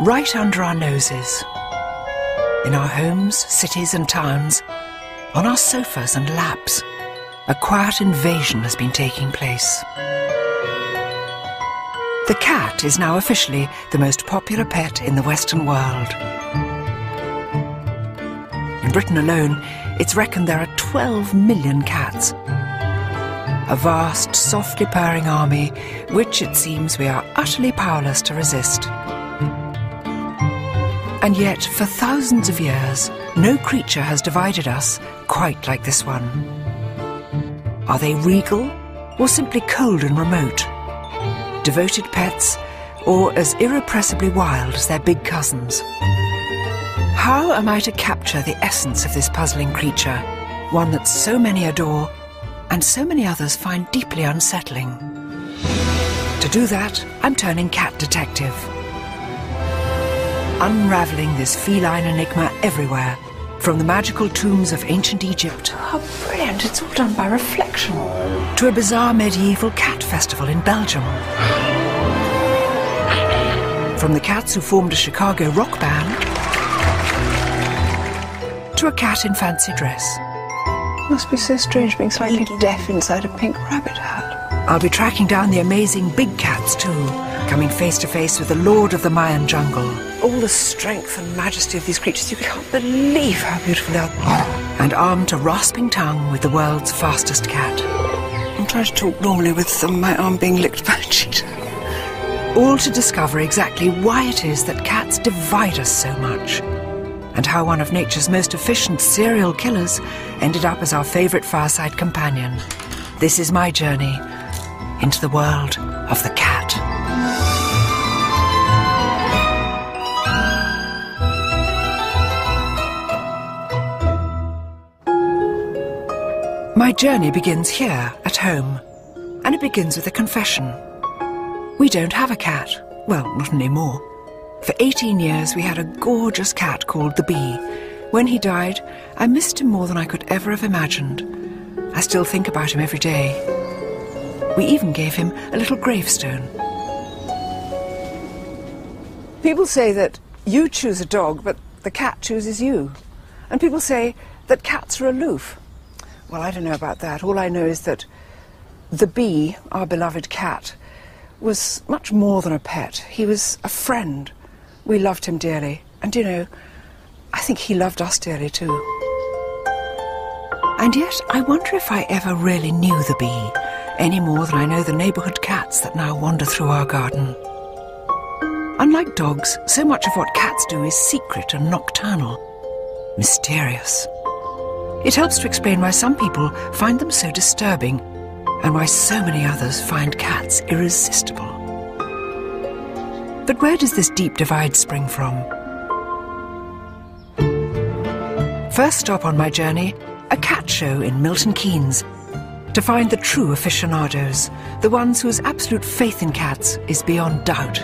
right under our noses. In our homes, cities and towns, on our sofas and laps, a quiet invasion has been taking place. The cat is now officially the most popular pet in the Western world. In Britain alone, it's reckoned there are 12 million cats. A vast, softly purring army, which it seems we are utterly powerless to resist. And yet, for thousands of years, no creature has divided us quite like this one. Are they regal, or simply cold and remote? Devoted pets, or as irrepressibly wild as their big cousins? How am I to capture the essence of this puzzling creature, one that so many adore and so many others find deeply unsettling? To do that, I'm turning cat detective. Unravelling this feline enigma everywhere, from the magical tombs of ancient Egypt... How brilliant, it's all done by reflection. ...to a bizarre medieval cat festival in Belgium. From the cats who formed a Chicago rock band... to a cat in fancy dress. It must be so strange being slightly deaf inside a pink rabbit hat. I'll be tracking down the amazing big cats too, coming face to face with the lord of the Mayan jungle. All the strength and majesty of these creatures, you can't believe how beautiful they are. And armed a rasping tongue with the world's fastest cat. I'm trying to talk normally with my arm being licked by a cheetah. All to discover exactly why it is that cats divide us so much, and how one of nature's most efficient serial killers ended up as our favourite fireside companion. This is my journey into the world of the cat. My journey begins here, at home, and it begins with a confession. We don't have a cat. Well, not anymore. For 18 years we had a gorgeous cat called the Bee. When he died, I missed him more than I could ever have imagined. I still think about him every day. We even gave him a little gravestone. People say that you choose a dog, but the cat chooses you. And people say that cats are aloof. Well, I don't know about that. All I know is that the Bee, our beloved cat, was much more than a pet. He was a friend. We loved him dearly. And, you know, I think he loved us dearly too. And yet, I wonder if I ever really knew the Bee, any more than I know the neighbourhood cats that now wander through our garden. Unlike dogs, so much of what cats do is secret and nocturnal, mysterious. It helps to explain why some people find them so disturbing, and why so many others find cats irresistible. But where does this deep divide spring from? First stop on my journey, a cat show in Milton Keynes, to find the true aficionados, the ones whose absolute faith in cats is beyond doubt.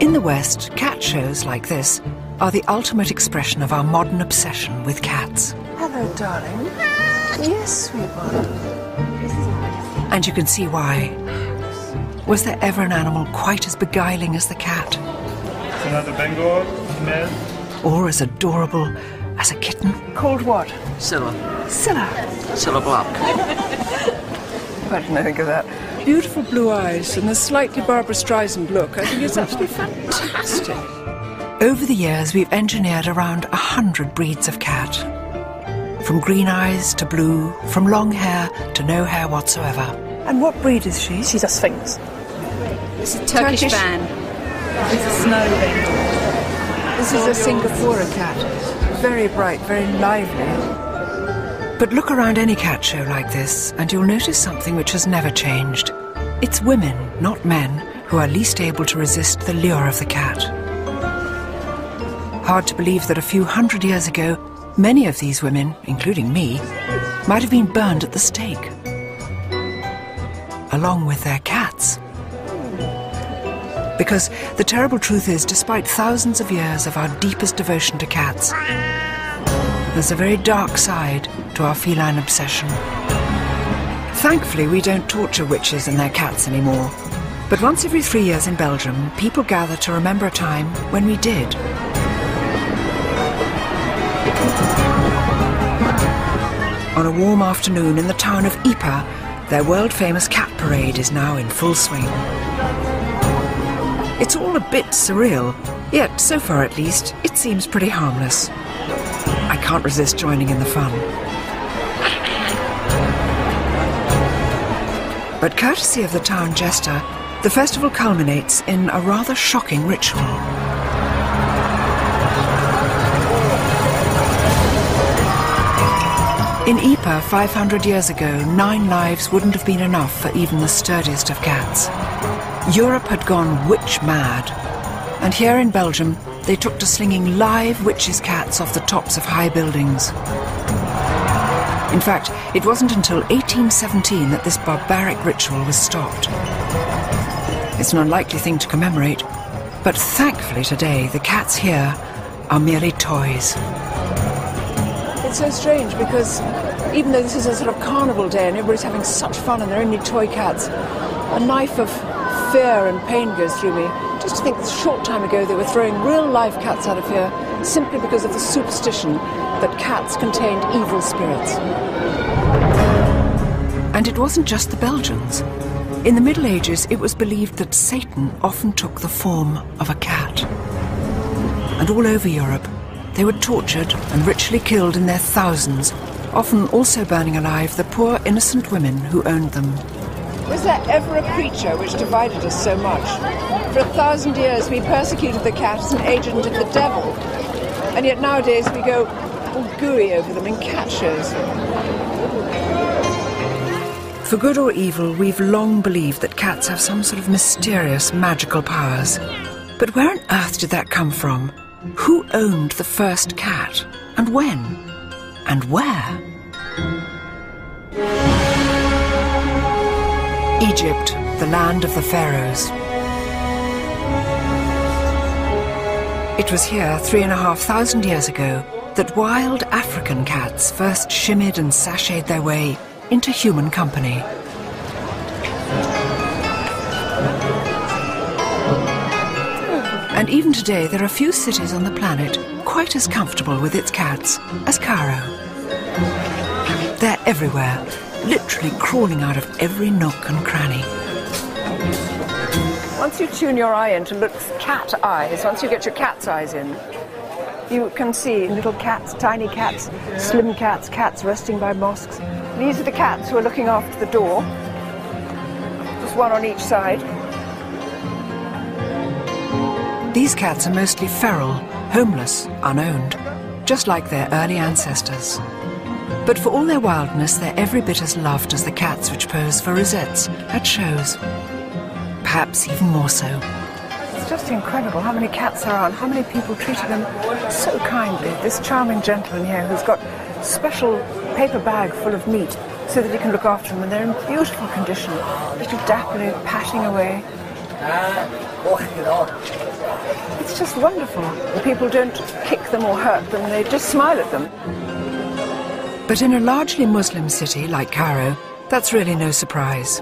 In the West, cat shows like this are the ultimate expression of our modern obsession with cats. Hello, darling. Yes, sweetheart. And you can see why. Was there ever an animal quite as beguiling as the cat? Another Bengal female. Or as adorable as a kitten? Called what? Scylla Black. I didn't think of that. Beautiful blue eyes and the slightly Barbara Streisand look. I think it's absolutely fantastic. Over the years, we've engineered around 100 breeds of cat. From green eyes to blue, from long hair to no hair whatsoever. And what breed is she? She's a Sphinx. It's a Turkish van. It's a snow Bengal. This is a Singapore cat. Very bright, very lively. But look around any cat show like this, and you'll notice something which has never changed. It's women, not men, who are least able to resist the lure of the cat. Hard to believe that a few hundred years ago, many of these women, including me, might have been burned at the stake, along with their cats. Because the terrible truth is, despite thousands of years of our deepest devotion to cats, there's a very dark side to our feline obsession. Thankfully, we don't torture witches and their cats anymore. But once every 3 years in Belgium, people gather to remember a time when we did. On a warm afternoon in the town of Ypres, their world-famous cat parade is now in full swing. It's all a bit surreal, yet so far at least, it seems pretty harmless. I can't resist joining in the fun. But courtesy of the town jester, the festival culminates in a rather shocking ritual. In Ypres, 500 years ago, 9 lives wouldn't have been enough for even the sturdiest of cats. Europe had gone witch mad, and here in Belgium, they took to slinging live witches' cats off the tops of high buildings. In fact, it wasn't until 1817 that this barbaric ritual was stopped. It's an unlikely thing to commemorate, but thankfully today the cats here are merely toys. It's so strange because even though this is a sort of carnival day and everybody's having such fun and they're only toy cats, a knife of fear and pain goes through me. Just to think a short time ago they were throwing real live cats out of here simply because of the superstition that cats contained evil spirits. And it wasn't just the Belgians. In the Middle Ages it was believed that Satan often took the form of a cat. And all over Europe they were tortured and ritually killed in their thousands, often also burning alive the poor innocent women who owned them. Was there ever a creature which divided us so much? For 1,000 years we persecuted the cat as an agent of the devil, and yet nowadays we go all gooey over them in cat shows. For good or evil, we've long believed that cats have some sort of mysterious magical powers. But where on earth did that come from? Who owned the first cat? And when? And where? Egypt, the land of the pharaohs. It was here 3,500 years ago that wild African cats first shimmied and sashayed their way into human company. And even today there are few cities on the planet quite as comfortable with its cats as Cairo. They're everywhere, literally crawling out of every nook and cranny. Once you tune your eye in to look cat eyes, once you get your cat's eyes in, you can see little cats, tiny cats, slim cats, cats resting by mosques. These are the cats who are looking after the door. Just one on each side. These cats are mostly feral, homeless, unowned, just like their early ancestors. But for all their wildness, they're every bit as loved as the cats which pose for rosettes at shows. Perhaps even more so. It's just incredible how many cats there are and how many people treated them so kindly. This charming gentleman here who's got a special paper bag full of meat so that he can look after them, and they're in beautiful condition, little dappily patting away. It's just wonderful. The people don't kick them or hurt them, they just smile at them. But in a largely Muslim city like Cairo, that's really no surprise.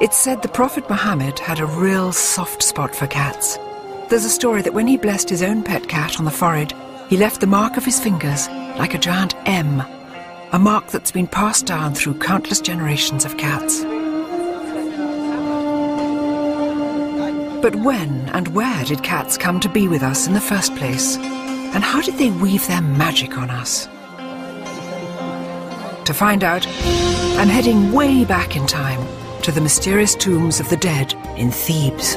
It's said the Prophet Muhammad had a real soft spot for cats. There's a story that when he blessed his own pet cat on the forehead, he left the mark of his fingers like a giant M, a mark that's been passed down through countless generations of cats. But when and where did cats come to be with us in the first place? And how did they weave their magic on us? To find out, I'm heading way back in time to the mysterious tombs of the dead in Thebes.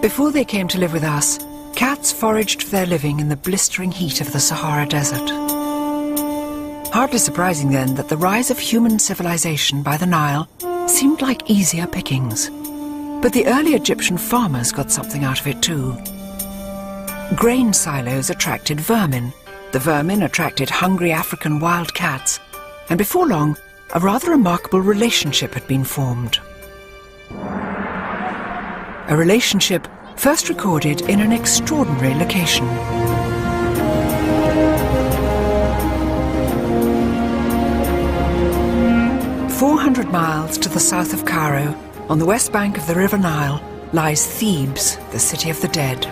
Before they came to live with us, cats foraged for their living in the blistering heat of the Sahara Desert. Hardly surprising then that the rise of human civilization by the Nile seemed like easier pickings. But the early Egyptian farmers got something out of it too. Grain silos attracted vermin. The vermin attracted hungry African wild cats, and before long, a rather remarkable relationship had been formed. A relationship first recorded in an extraordinary location. 400 miles to the south of Cairo, on the west bank of the River Nile, lies Thebes, the city of the dead.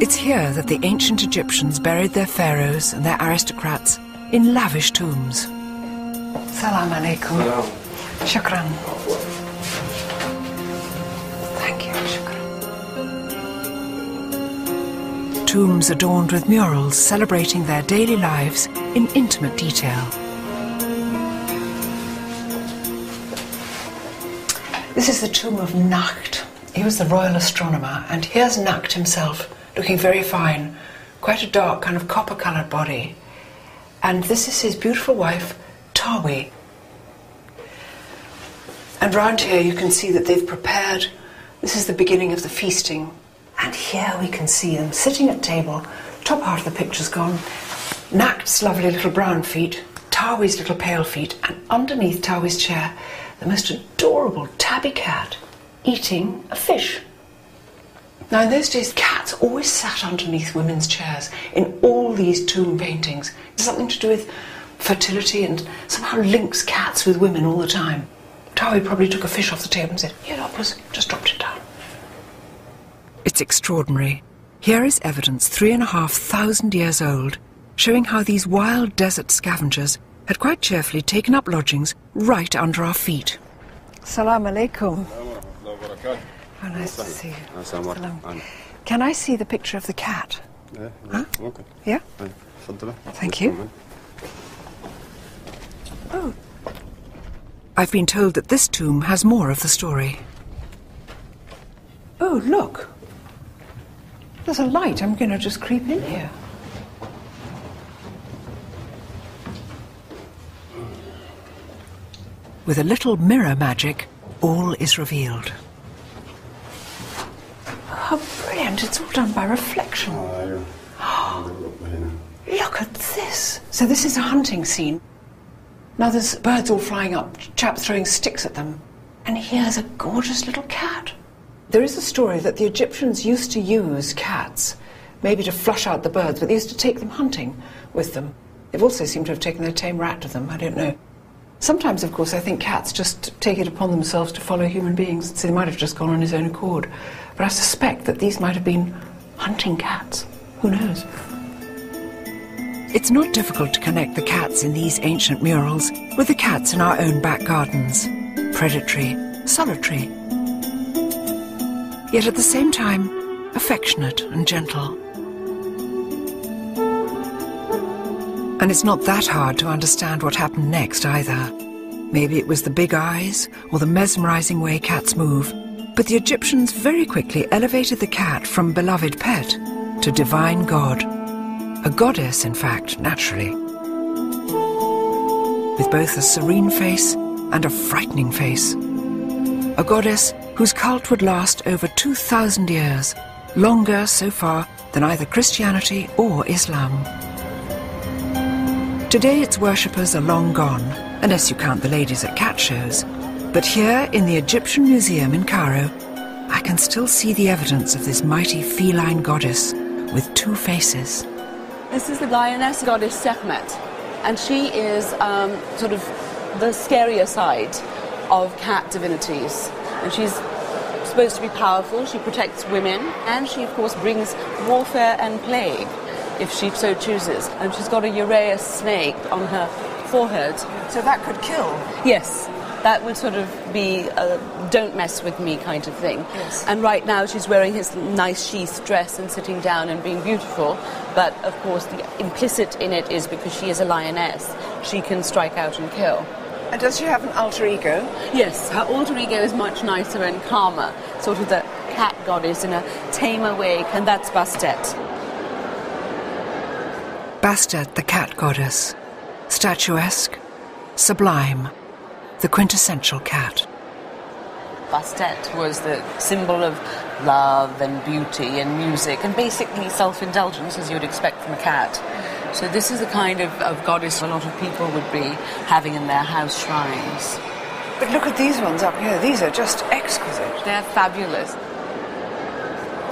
It's here that the ancient Egyptians buried their pharaohs and their aristocrats in lavish tombs. Salam alaikum. Salam. Shukran. Thank you, shukran. Tombs adorned with murals celebrating their daily lives in intimate detail. This is the tomb of Nakht. He was the royal astronomer, and here's Nakht himself, looking very fine, quite a dark kind of copper-coloured body. And this is his beautiful wife, Tawi. And round here you can see that they've prepared. This is the beginning of the feasting. And here we can see them sitting at table. Top part of the picture's gone. Nakht's lovely little brown feet, Tawi's little pale feet, and underneath Tawi's chair, the most adorable tabby cat eating a fish. Now, in those days, cats always sat underneath women's chairs in all these tomb paintings. It's something to do with fertility and somehow links cats with women all the time. Tawi probably took a fish off the table and said, "Here, Doppers," just dropped it down. It's extraordinary. Here is evidence 3,500 years old, showing how these wild desert scavengers had quite cheerfully taken up lodgings right under our feet. Salam alaikum. Oh, nice to see you. Can I see the picture of the cat? Yeah. Huh? Okay. Yeah? Thank you. Oh. I've been told that this tomb has more of the story. Oh, look. There's a light. I'm going to just creep in here. With a little mirror magic, all is revealed. How brilliant, it's all done by reflection. Look at this. So this is a hunting scene. Now there's birds all flying up, chaps throwing sticks at them. And here's a gorgeous little cat. There is a story that the Egyptians used to use cats, maybe to flush out the birds, but they used to take them hunting with them. They've also seemed to have taken their tame rat with them, I don't know. Sometimes, of course, I think cats just take it upon themselves to follow human beings, so they might have just gone on his own accord. But I suspect that these might have been hunting cats. Who knows? It's not difficult to connect the cats in these ancient murals with the cats in our own back gardens. Predatory, solitary. Yet at the same time, affectionate and gentle. And it's not that hard to understand what happened next, either. Maybe it was the big eyes, or the mesmerising way cats move, but the Egyptians very quickly elevated the cat from beloved pet to divine god. A goddess, in fact, naturally. With both a serene face and a frightening face. A goddess whose cult would last over 2,000 years, longer so far than either Christianity or Islam. Today its worshippers are long gone, unless you count the ladies at cat shows. But here, in the Egyptian Museum in Cairo, I can still see the evidence of this mighty feline goddess with two faces. This is the lioness goddess Sekhmet, and she is sort of the scarier side of cat divinities. And she's supposed to be powerful, she protects women, and she, of course, brings warfare and plague, if she so chooses. And she's got a uraeus snake on her forehead. So that could kill? Yes, that would sort of be a don't mess with me kind of thing. Yes. And right now she's wearing his nice sheath dress and sitting down and being beautiful, but of course the implicit in it is because she is a lioness, she can strike out and kill. And does she have an alter ego? Yes, her alter ego is much nicer and calmer, sort of the cat goddess in a tamer way, and that's Bastet. Bastet, the cat goddess, statuesque, sublime, the quintessential cat. Bastet was the symbol of love and beauty and music and basically self-indulgence, as you would expect from a cat. So this is the kind of goddess a lot of people would be having in their house shrines. But look at these ones up here. These are just exquisite. They're fabulous.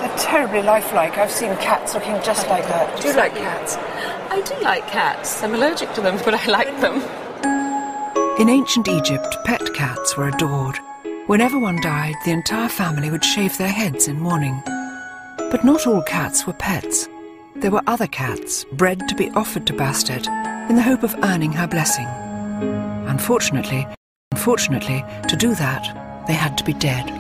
They're terribly lifelike. I've seen cats looking just like that. Do you like cats? I do like cats. I'm allergic to them, but I like them. In ancient Egypt, pet cats were adored. Whenever one died, the entire family would shave their heads in mourning. But not all cats were pets. There were other cats bred to be offered to Bastet in the hope of earning her blessing. Unfortunately, to do that, they had to be dead.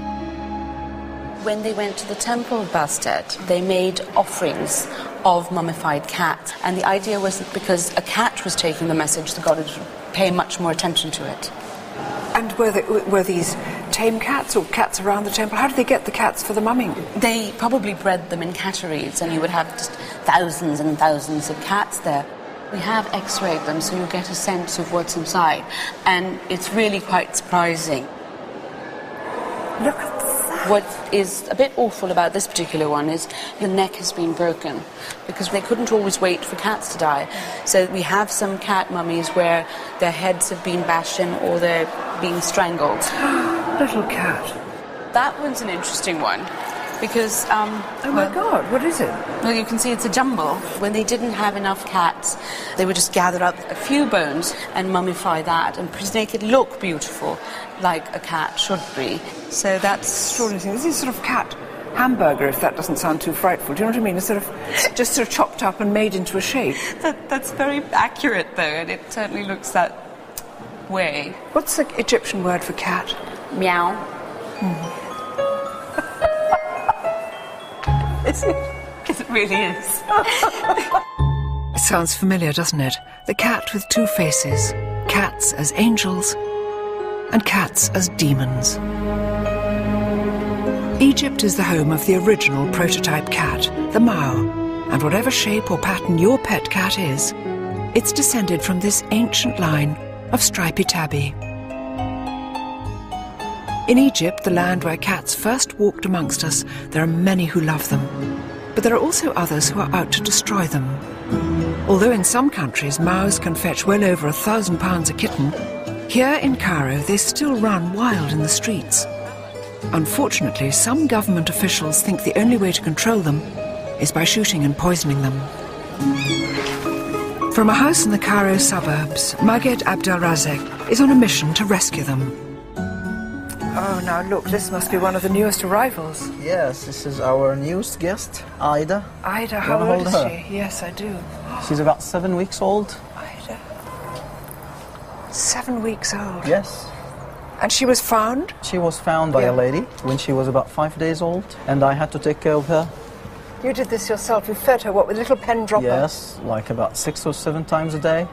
When they went to the temple of Bastet, they made offerings of mummified cats. And the idea was that because a cat was taking the message, the god would pay much more attention to it. And were these tame cats or cats around the temple? How did they get the cats for the mumming? They probably bred them in catteries, and you would have just thousands and thousands of cats there. We have x-rayed them, so you get a sense of what's inside. And it's really quite surprising. Look at that. What is a bit awful about this particular one is the neck has been broken, because they couldn't always wait for cats to die. So we have some cat mummies where their heads have been bashed in or they're being strangled. Little cat. That one's an interesting one. Because, oh my God, what is it? Well, you can see it's a jumble. When they didn't have enough cats, they would just gather up a few bones and mummify that and make it look beautiful, like a cat should be. So that's extraordinary. This is sort of cat hamburger, if that doesn't sound too frightful. Do you know what I mean? It's sort of just sort of chopped up and made into a shape. That's very accurate, though, and it certainly looks that way. What's the Egyptian word for cat? Meow. Mm. Because it really is. It sounds familiar, doesn't it? The cat with two faces. Cats as angels and cats as demons. Egypt is the home of the original prototype cat, the Mao. And whatever shape or pattern your pet cat is, it's descended from this ancient line of stripy tabby. In Egypt, the land where cats first walked amongst us, there are many who love them. But there are also others who are out to destroy them. Although in some countries, Maos can fetch well over £1,000 a kitten, here in Cairo, they still run wild in the streets. Unfortunately, some government officials think the only way to control them is by shooting and poisoning them. From a house in the Cairo suburbs, Maged Abdelrazek is on a mission to rescue them. Oh, now look, this must be one of the newest arrivals. Yes, this is our newest guest, Ida. Ida, how old is she? Yes, I do. She's about 7 weeks old. Ida. 7 weeks old? Yes. And she was found? She was found by a lady when she was about 5 days old, and I had to take care of her. You did this yourself? You fed her, what, with a little pen dropper? Yes, like about 6 or 7 times a day.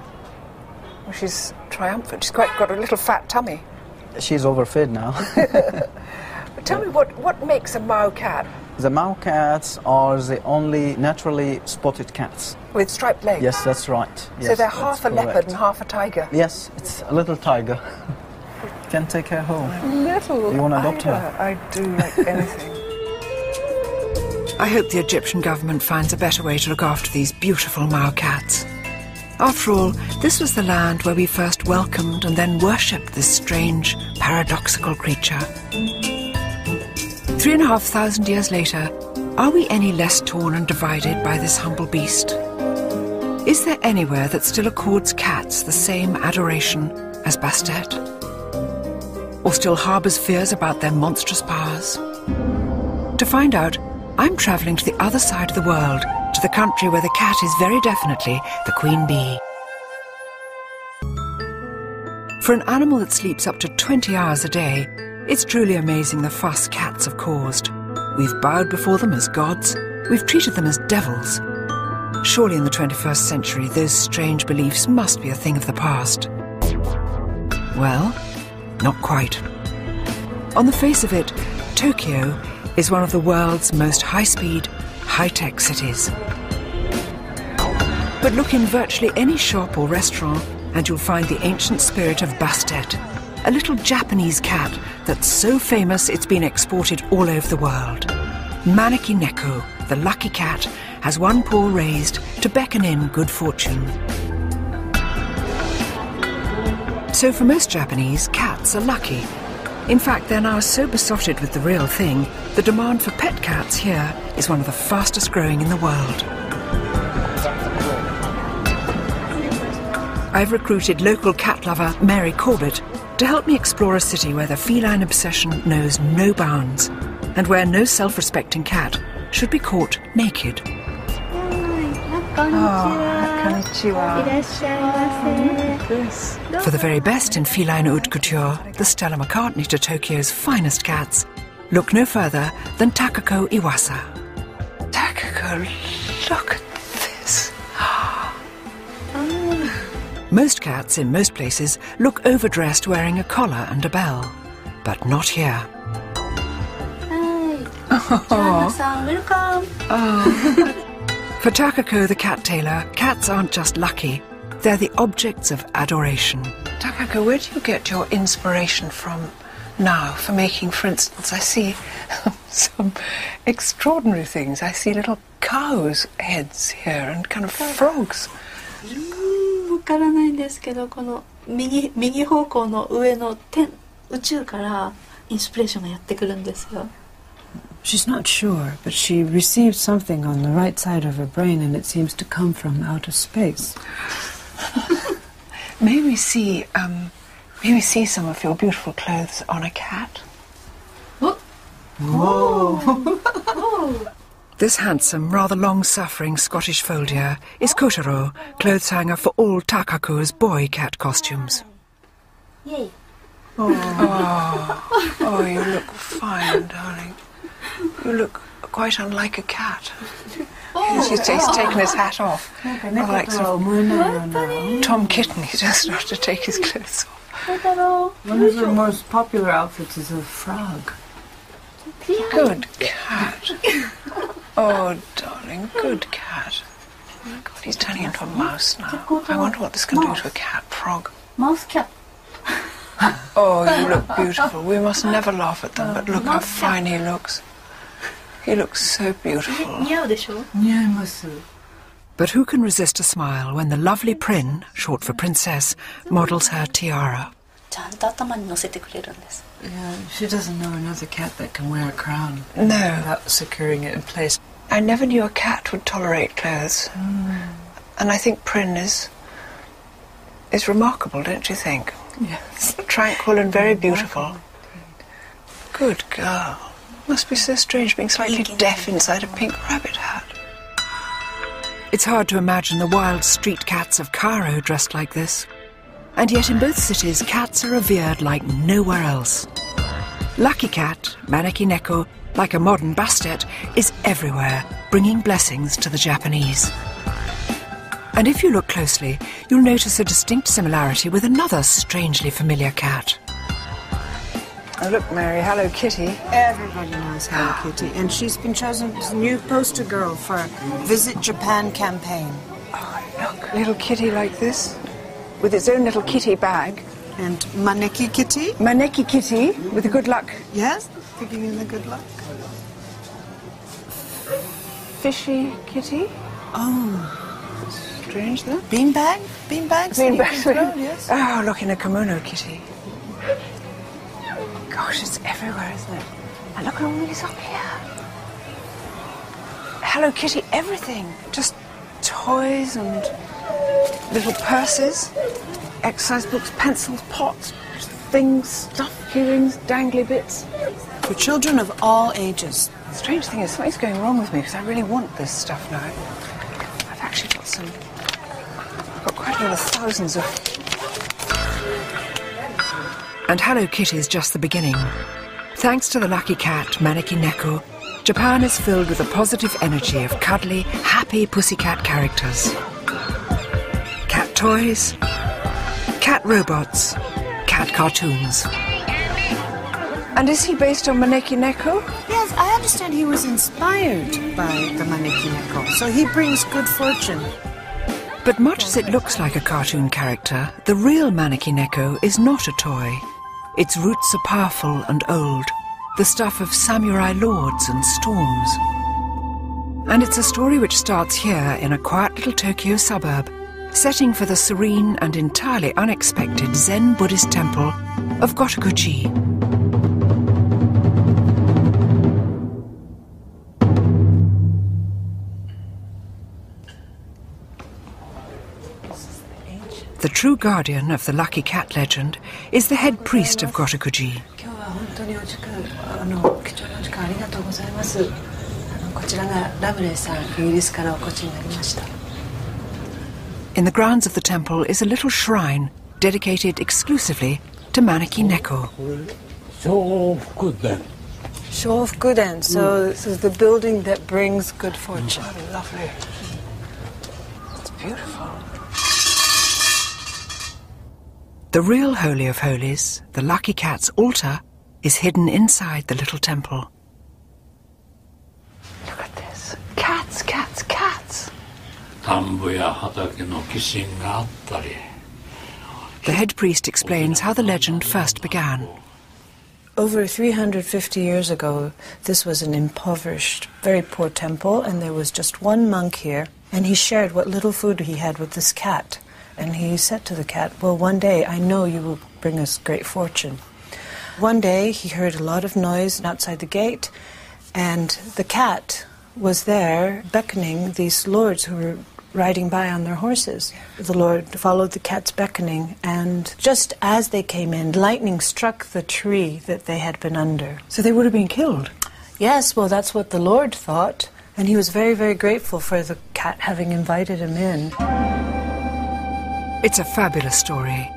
Well, she's triumphant. She's quite got a little fat tummy. She's overfed now. Tell me, what makes a Mao cat? The Mao cats are the only naturally spotted cats. With striped legs? Yes, that's right. Yes, so they're half a leopard and half a tiger? Yes, it's a little tiger. Can take her home. You want to adopt her? I do like anything. I hope the Egyptian government finds a better way to look after these beautiful Mao cats. After all, this was the land where we first welcomed and then worshipped this strange, paradoxical creature. 3,500 years later, are we any less torn and divided by this humble beast? Is there anywhere that still accords cats the same adoration as Bastet? Or still harbours fears about their monstrous powers? To find out, I'm travelling to the other side of the world, to the country where the cat is very definitely the queen bee. For an animal that sleeps up to 20 hours a day, it's truly amazing the fuss cats have caused. We've bowed before them as gods, we've treated them as devils. Surely in the 21st century, those strange beliefs must be a thing of the past. Well, not quite. On the face of it, Tokyo is one of the world's most high-speed, high-tech cities. But look in virtually any shop or restaurant and you'll find the ancient spirit of Bastet, a little Japanese cat that's so famous it's been exported all over the world. Maneki-neko, the lucky cat, has one paw raised to beckon in good fortune. So for most Japanese, cats are lucky. In fact, they're now so besotted with the real thing, the demand for pet cats here is one of the fastest growing in the world. I've recruited local cat lover Mary Corbett to help me explore a city where the feline obsession knows no bounds and where no self-respecting cat should be caught naked. For the very best in feline haute couture, the Stella McCartney to Tokyo's finest cats, look no further than Takako Iwasa. Takako, look at this. Most cats in most places look overdressed wearing a collar and a bell, but not here. Welcome. For Takako the cat tailor, cats aren't just lucky, they're the objects of adoration. Takako, where do you get your inspiration from now for making, for instance, I see some extraordinary things. I see little cows' heads here and kind of frogs. She's not sure, but she received something on the right side of her brain and it seems to come from outer space. May we see some of your beautiful clothes on a cat? Whoa! Whoa. This handsome, rather long-suffering Scottish foldier is Kotaro, clothes-hanger for all Takako's boy cat costumes. Yay! Oh, you look fine, darling. You look quite unlike a cat. He's taken his hat off. Like no. Tom Kitten, he doesn't have to take his clothes off. One of the most popular outfits is a frog. Good cat. Oh, darling, good cat. Oh my God, he's turning into a mouse now. I wonder what this can do to a cat. Frog. Mouse cat. Oh, you look beautiful. We must never laugh at them, but look how fine he looks. He looks so beautiful. But who can resist a smile when the lovely Prynne, short for princess, models her tiara? Yeah, she doesn't know another cat that can wear a crown without securing it in place. I never knew a cat would tolerate clothes. And I think Prynne is remarkable, don't you think? Yes. Tranquil and very beautiful. Good girl. Must be so strange being slightly deaf inside a pink rabbit hat. It's hard to imagine the wild street cats of Cairo dressed like this. And yet in both cities, cats are revered like nowhere else. Lucky Cat, Maneki-neko, like a modern Bastet, is everywhere, bringing blessings to the Japanese. And if you look closely, you'll notice a distinct similarity with another strangely familiar cat. Oh, look, Mary, Hello Kitty. Everybody knows Hello Kitty, and she's been chosen as new poster girl for Visit Japan campaign. Oh, look, little kitty like this, with its own little kitty bag. And Maneki Kitty. Maneki Kitty, with the good luck. Yes, picking in the good luck. Fishy Kitty. Oh, strange, though. Beanbag? Beanbags? Beanbags, yes. Oh, look, in a kimono kitty. Gosh, it's everywhere, isn't it? And look at all these up here. Hello Kitty, everything. Just toys and little purses, exercise books, pencils, pots, things, stuffed keyrings, dangly bits. For children of all ages. The strange thing is, something's going wrong with me because I really want this stuff now. I've actually got some... I've got quite a lot of thousands of... And Hello Kitty is just the beginning. Thanks to the Lucky Cat, Maneki-neko, Japan is filled with the positive energy of cuddly, happy pussycat characters. Cat toys, cat robots, cat cartoons. And is he based on Maneki-neko? Yes, I understand he was inspired by the Maneki-neko, so he brings good fortune. But much as it looks like a cartoon character, the real Maneki-neko is not a toy. Its roots are powerful and old, the stuff of samurai lords and storms. And it's a story which starts here in a quiet little Tokyo suburb, setting for the serene and entirely unexpected Zen Buddhist temple of Gotokuji. The true guardian of the lucky cat legend is the head priest of Gotokuji. In the grounds of the temple is a little shrine dedicated exclusively to Maneki-neko. Shōfukuden, so this is the building that brings good fortune. Oh, lovely. It's beautiful. The real Holy of Holies, the Lucky Cat's altar, is hidden inside the little temple. Look at this. Cats, cats, cats! The head priest explains how the legend first began. Over 350 years ago, this was an impoverished, very poor temple, and there was just one monk here, and he shared what little food he had with this cat. And he said to the cat, well, one day I know you will bring us great fortune. One day he heard a lot of noise outside the gate, and the cat was there beckoning these lords who were riding by on their horses. The lord followed the cat's beckoning, and just as they came in, lightning struck the tree that they had been under. So they would have been killed? Yes, well, that's what the lord thought, and he was very, very grateful for the cat having invited him in. It's a fabulous story.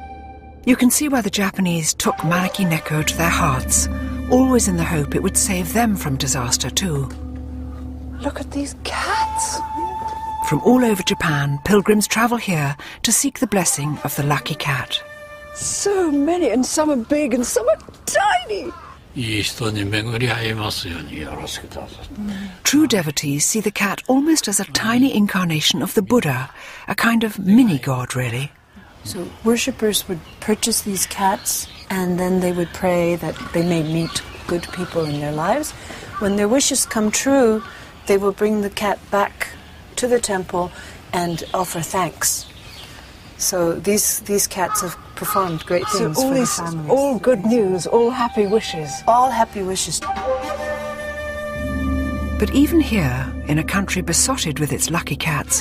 You can see why the Japanese took Maneki-neko to their hearts, always in the hope it would save them from disaster too. Look at these cats! From all over Japan, pilgrims travel here to seek the blessing of the lucky cat. So many, and some are big and some are tiny! True devotees see the cat almost as a tiny incarnation of the Buddha, a kind of mini-god, really. So worshippers would purchase these cats, and then they would pray that they may meet good people in their lives. When their wishes come true, they will bring the cat back to the temple and offer thanks. So these cats have performed great things for the families. All good news, all happy wishes. All happy wishes. But even here, in a country besotted with its lucky cats,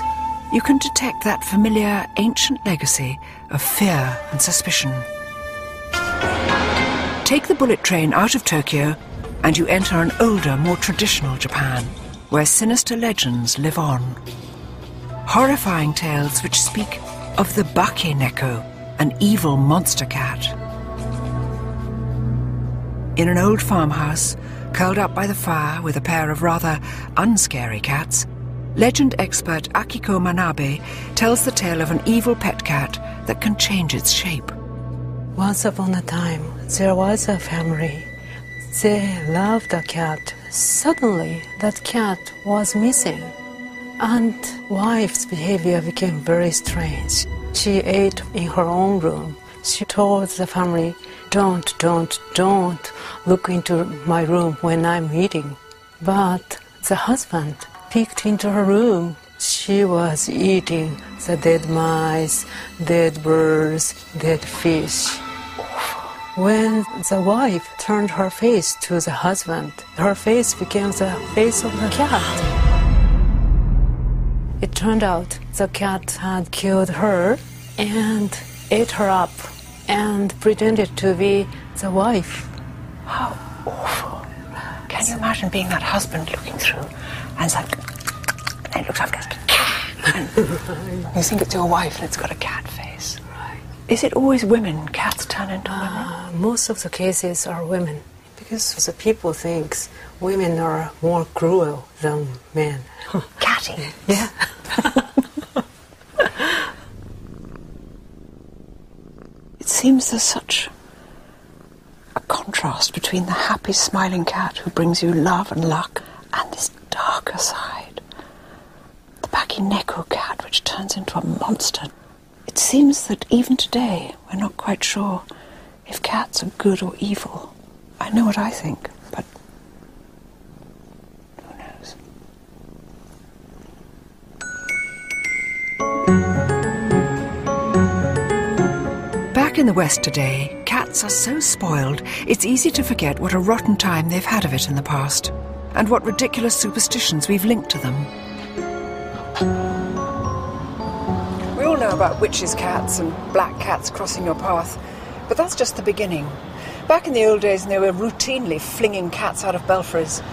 you can detect that familiar ancient legacy of fear and suspicion. Take the bullet train out of Tokyo and you enter an older, more traditional Japan, where sinister legends live on. Horrifying tales which speak of the Bakeneko, an evil monster cat. In an old farmhouse, curled up by the fire with a pair of rather unscary cats, legend expert Akiko Manabe tells the tale of an evil pet cat that can change its shape. Once upon a time, there was a family. They loved a cat. Suddenly, that cat was missing. And wife's behavior became very strange. She ate in her own room. She told the family, don't look into my room when I'm eating. But the husband peeked into her room. She was eating the dead mice, dead birds, dead fish. When the wife turned her face to the husband, her face became the face of the cat. It turned out the cat had killed her and ate her up and pretended to be the wife. How awful. Can you imagine being that husband looking through and it's like, and it looks like it's a cat. You think it's your wife and it's got a cat face. Right. Is it always women? Cats turn into women? Most of the cases are women. Because the people think women are more cruel than men. Catty. Yeah. It seems there's such a contrast between the happy, smiling cat who brings you love and luck and this darker side. The Bakeneko cat, which turns into a monster. It seems that even today, we're not quite sure if cats are good or evil. I know what I think, but who knows? Back in the West today, cats are so spoiled, it's easy to forget what a rotten time they've had of it in the past, and what ridiculous superstitions we've linked to them. all know about witches' cats and black cats crossing your path, but that's just the beginning. Back in the old days, they were routinely flinging cats out of belfries.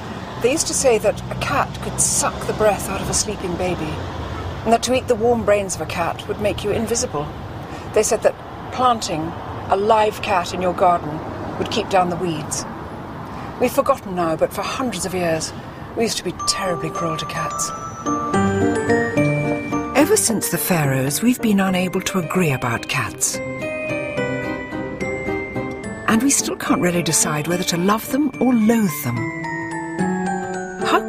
They used to say that a cat could suck the breath out of a sleeping baby, and that to eat the warm brains of a cat would make you invisible. They said that planting a live cat in your garden would keep down the weeds. We've forgotten now, but for hundreds of years, we used to be terribly cruel to cats. Ever since the Pharaohs, we've been unable to agree about cats. And we still can't really decide whether to love them or loathe them. How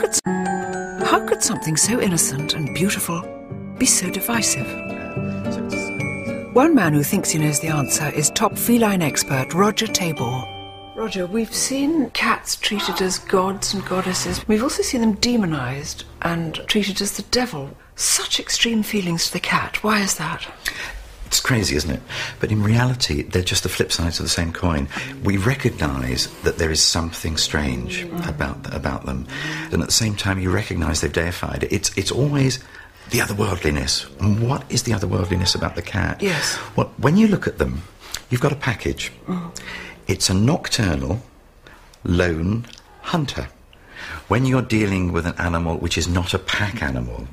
could something so innocent and beautiful be so divisive? One man who thinks he knows the answer is top feline expert Roger Tabor. Roger, we've seen cats treated as gods and goddesses. We've also seen them demonised and treated as the devil. Such extreme feelings to the cat. Why is that? It's crazy, isn't it? But in reality, they're just the flip sides of the same coin. We recognise that there is something strange about them. And at the same time, you recognise they've deified it. It's always the otherworldliness. And what is the otherworldliness about the cat? Yes. Well, when you look at them, you've got a package. Mm. It's a nocturnal, lone hunter. When you're dealing with an animal which is not a pack animal,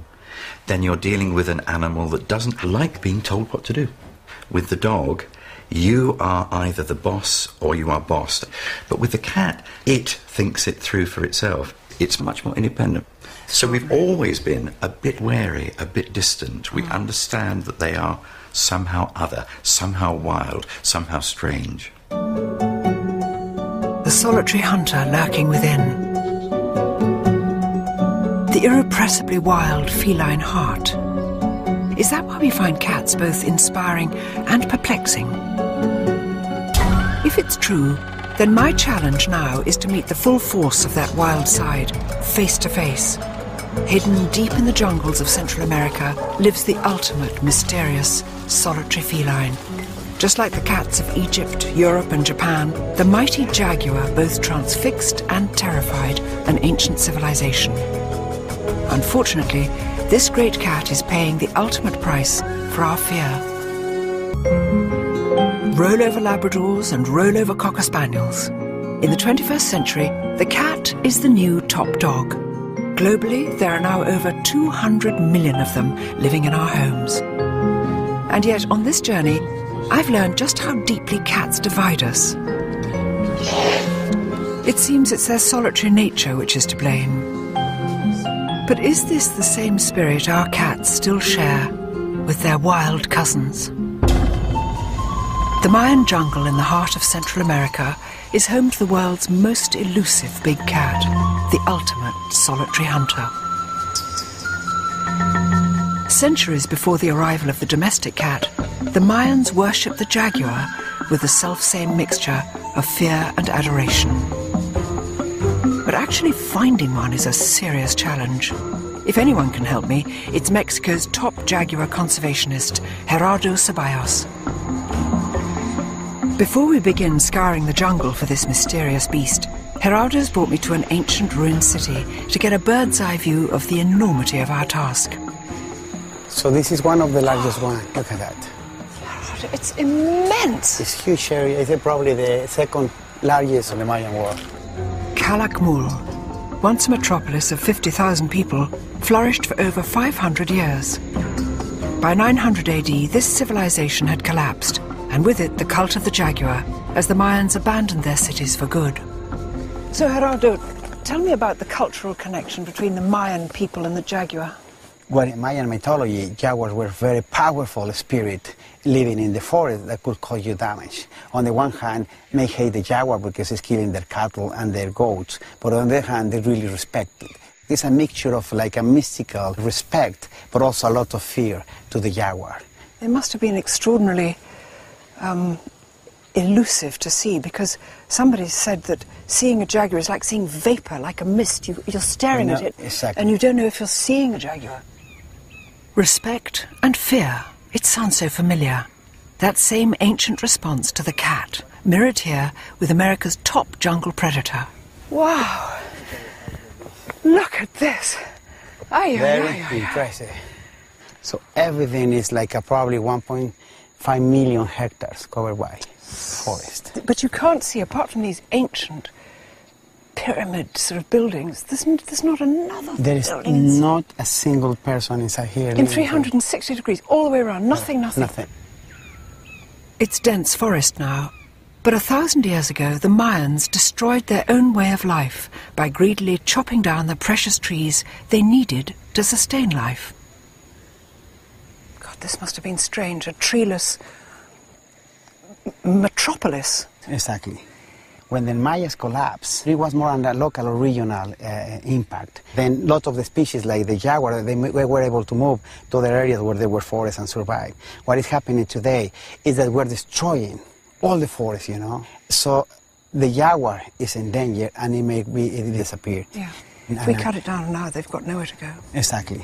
then you're dealing with an animal that doesn't like being told what to do. With the dog, you are either the boss or you are bossed. But with the cat, it thinks it through for itself. It's much more independent. So we've always been a bit wary, a bit distant. We understand that they are somehow other, somehow wild, somehow strange. The solitary hunter lurking within. The irrepressibly wild feline heart. Is that why we find cats both inspiring and perplexing? If it's true, then my challenge now is to meet the full force of that wild side, face to face. Hidden deep in the jungles of Central America lives the ultimate mysterious solitary feline. Just like the cats of Egypt, Europe and Japan, the mighty jaguar both transfixed and terrified an ancient civilization. Unfortunately, this great cat is paying the ultimate price for our fear. Rollover Labradors and rollover Cocker Spaniels. In the 21st century, the cat is the new top dog. Globally, there are now over 200 million of them living in our homes. And yet, on this journey, I've learned just how deeply cats divide us. It seems it's their solitary nature which is to blame. But is this the same spirit our cats still share with their wild cousins? The Mayan jungle in the heart of Central America is home to the world's most elusive big cat, the ultimate solitary hunter. Centuries before the arrival of the domestic cat, the Mayans worshipped the jaguar with the self-same mixture of fear and adoration. But actually finding one is a serious challenge. If anyone can help me, it's Mexico's top jaguar conservationist, Gerardo Ceballos. Before we begin scouring the jungle for this mysterious beast, Gerardo's brought me to an ancient ruined city to get a bird's-eye view of the enormity of our task. So this is one of the largest ones. Look at that. It's immense. It's a huge area. It's probably the second largest in the Mayan world. Calakmul, once a metropolis of 50,000 people, flourished for over 500 years. By 900 AD, this civilization had collapsed, and with it the cult of the jaguar, as the Mayans abandoned their cities for good. So, Gerardo, tell me about the cultural connection between the Mayan people and the jaguar. Well, in Mayan mythology, jaguars were very powerful spirits living in the forest that could cause you damage. On the one hand, they hate the jaguar because it's killing their cattle and their goats, but on the other hand, they really respect it. It's a mixture of like a mystical respect, but also a lot of fear to the jaguar. It must have been extraordinarily elusive to see, because somebody said that seeing a jaguar is like seeing vapor, like a mist. You're staring at it, exactly, and you don't know if you're seeing a jaguar. Respect and fear, it sounds so familiar. That same ancient response to the cat, mirrored here with America's top jungle predator. Wow! Look at this! Very impressive. So everything is like a probably 1.5 million hectares covered by forest. But you can't see, apart from these ancient pyramid sort of buildings, there's not another building. There is not a single person inside here. In 360 degrees, all the way around, nothing, nothing. Nothing. It's dense forest now, but 1,000 years ago the Mayans destroyed their own way of life by greedily chopping down the precious trees they needed to sustain life. God, this must have been strange, a treeless metropolis. Exactly. When the Mayas collapsed, it was more under local or regional impact. Then lots of the species, like the jaguar, they were able to move to other areas where there were forests and survive. What is happening today is that we're destroying all the forests, you know. So the jaguar is in danger, and it may be it disappeared. Yeah. If we cut it down now, they've got nowhere to go. Exactly.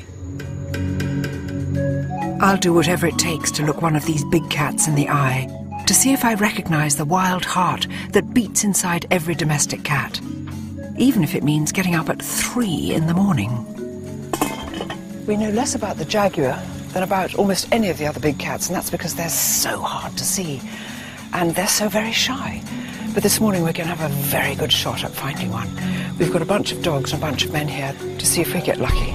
I'll do whatever it takes to look one of these big cats in the eye, to see if I recognize the wild heart that beats inside every domestic cat, even if it means getting up at 3 in the morning. We know less about the jaguar than about almost any of the other big cats, and that's because they're so hard to see, and they're so very shy. But this morning we're going to have a very good shot at finding one. We've got a bunch of dogs and a bunch of men here to see if we get lucky.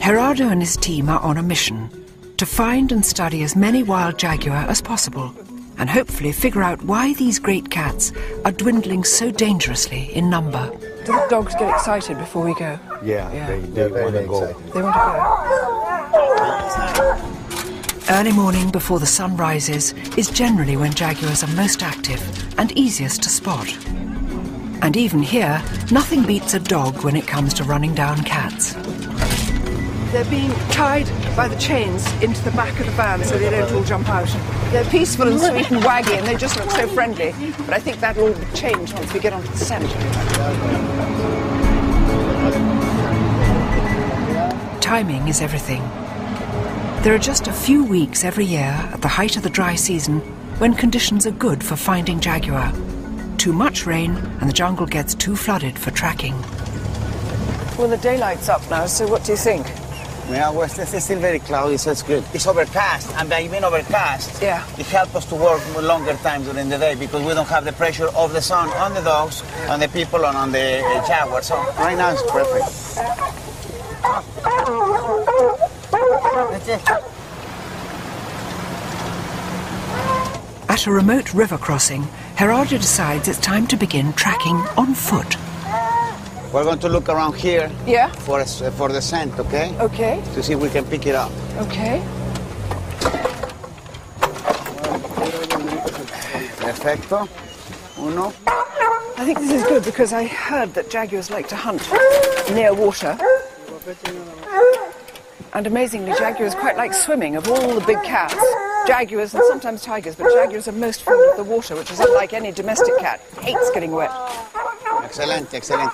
Gerardo and his team are on a mission to find and study as many wild jaguar as possible, and hopefully figure out why these great cats are dwindling so dangerously in number. Do the dogs get excited before we go? Yeah, yeah. They want to go. They want to go. Early morning before the sun rises is generally when jaguars are most active and easiest to spot. And even here, nothing beats a dog when it comes to running down cats. They're being tied by the chains into the back of the van so they don't all jump out. They're peaceful and sweet and waggy, and they just look so friendly. But I think that'll all change once we get onto the scent. Timing is everything. There are just a few weeks every year at the height of the dry season when conditions are good for finding jaguar. Too much rain and the jungle gets too flooded for tracking. Well, the daylight's up now, so what do you think? Yeah, well, it's still very cloudy, so it's good. It's overcast, and by being overcast, yeah, it helps us to work longer times during the day because we don't have the pressure of the sun on the dogs, on the people, and on the jaguar. So right now it's perfect. That's it. At a remote river crossing, Gerardo decides it's time to begin tracking on foot. We're going to look around here, yeah, for the scent, okay? Okay. To see if we can pick it up. Okay. Perfecto. Uno. I think this is good because I heard that jaguars like to hunt near water. And amazingly, jaguars quite like swimming. Of all the big cats, jaguars and sometimes tigers, but jaguars are most fond of the water, which is unlike any domestic cat. Hates getting wet. Excellent, excellent.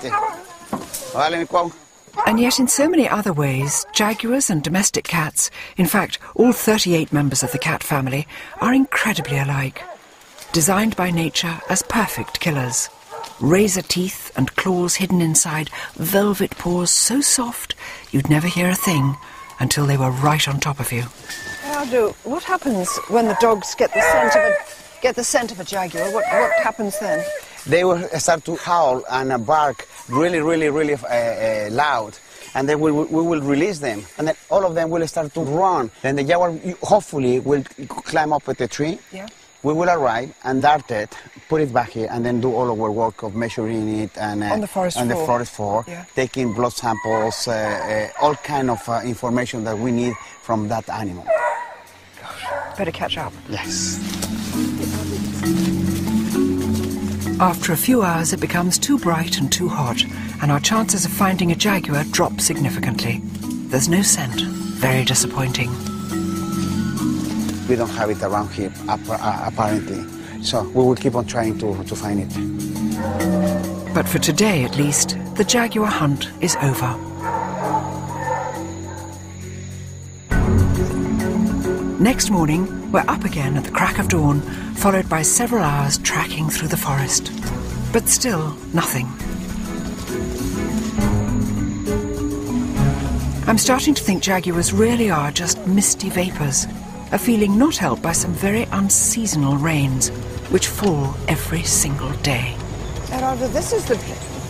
And yet in so many other ways, jaguars and domestic cats, in fact all 38 members of the cat family, are incredibly alike. Designed by nature as perfect killers. Razor teeth and claws hidden inside velvet paws so soft you'd never hear a thing until they were right on top of you. Gerardo, what happens when the dogs get the scent of a jaguar? What happens then? They will start to howl and bark really loud, and then we will release them, and then all of them will start to run. Then the jaguar hopefully will climb up at the tree. Yeah. We will arrive and dart it, put it back here, and then do all of our work of measuring it and on the forest floor, yeah, taking blood samples, all kind of information that we need from that animal. Gosh, better catch up. Yes. After a few hours, it becomes too bright and too hot, and our chances of finding a jaguar drop significantly. There's no scent. Very disappointing. We don't have it around here, apparently, so we will keep on trying to find it. But for today, at least, the jaguar hunt is over. Next morning, we're up again at the crack of dawn, followed by several hours tracking through the forest. But still, nothing. I'm starting to think jaguars really are just misty vapours, a feeling not helped by some very unseasonal rains, which fall every single day. Gerardo, this is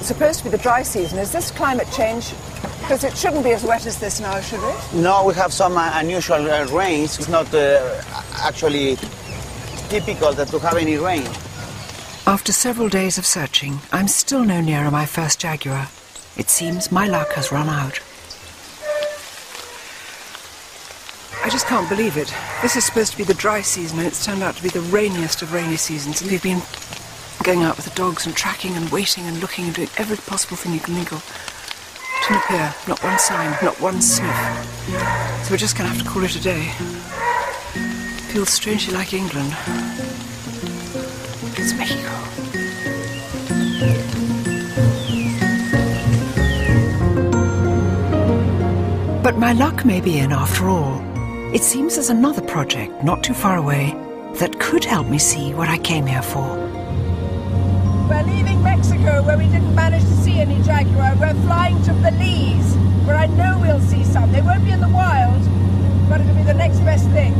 supposed to be the dry season. Is this climate change? Because it shouldn't be as wet as this now, should it? No, we have some unusual rains. It's not actually typical that to have any rain. After several days of searching, I'm still no nearer my first jaguar. It seems my luck has run out. I just can't believe it. This is supposed to be the dry season, and it's turned out to be the rainiest of rainy seasons. And we've been going out with the dogs and tracking and waiting and looking and doing every possible thing you can think of. It didn't appear. Not one sign, not one sniff. So we're just going to have to call it a day. Feels strangely like England. It's Mexico. But my luck may be in after all. It seems there's another project not too far away that could help me see what I came here for. We're leaving Mexico, where we didn't manage to see any jaguar. We're flying to Belize, where I know we'll see some. They won't be in the wild, but it'll be the next best thing.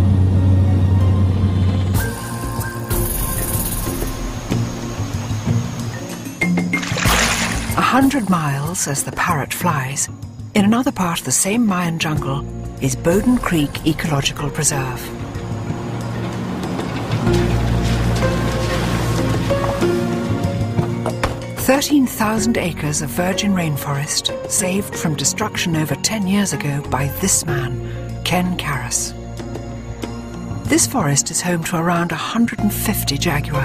A 100 miles as the parrot flies, in another part of the same Mayan jungle is Bowden Creek Ecological Preserve. Over 13,000 acres of virgin rainforest, saved from destruction over 10 years ago by this man, Ken Karras. This forest is home to around 150 jaguar.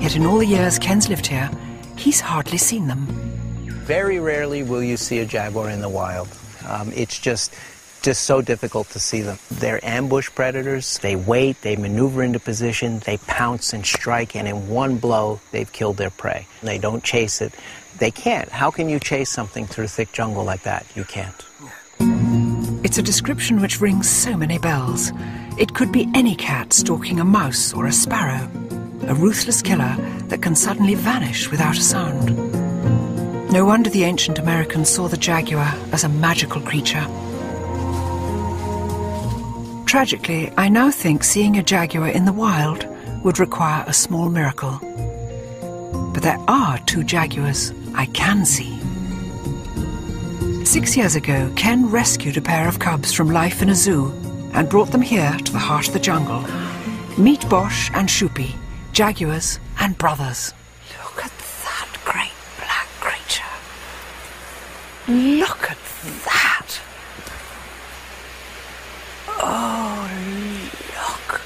Yet in all the years Ken's lived here, he's hardly seen them. Very rarely will you see a jaguar in the wild. It's just so difficult to see them. They're ambush predators. They wait, they maneuver into position, they pounce and strike, and in one blow, they've killed their prey. They don't chase it. They can't. How can you chase something through thick jungle like that? You can't. It's a description which rings so many bells. It could be any cat stalking a mouse or a sparrow, a ruthless killer that can suddenly vanish without a sound. No wonder the ancient Americans saw the jaguar as a magical creature. Tragically, I now think seeing a jaguar in the wild would require a small miracle. But there are two jaguars I can see. 6 years ago, Ken rescued a pair of cubs from life in a zoo and brought them here to the heart of the jungle. Meet Bosch and Shupi, jaguars and brothers. Look at that great black creature. Look at that. Oh, look.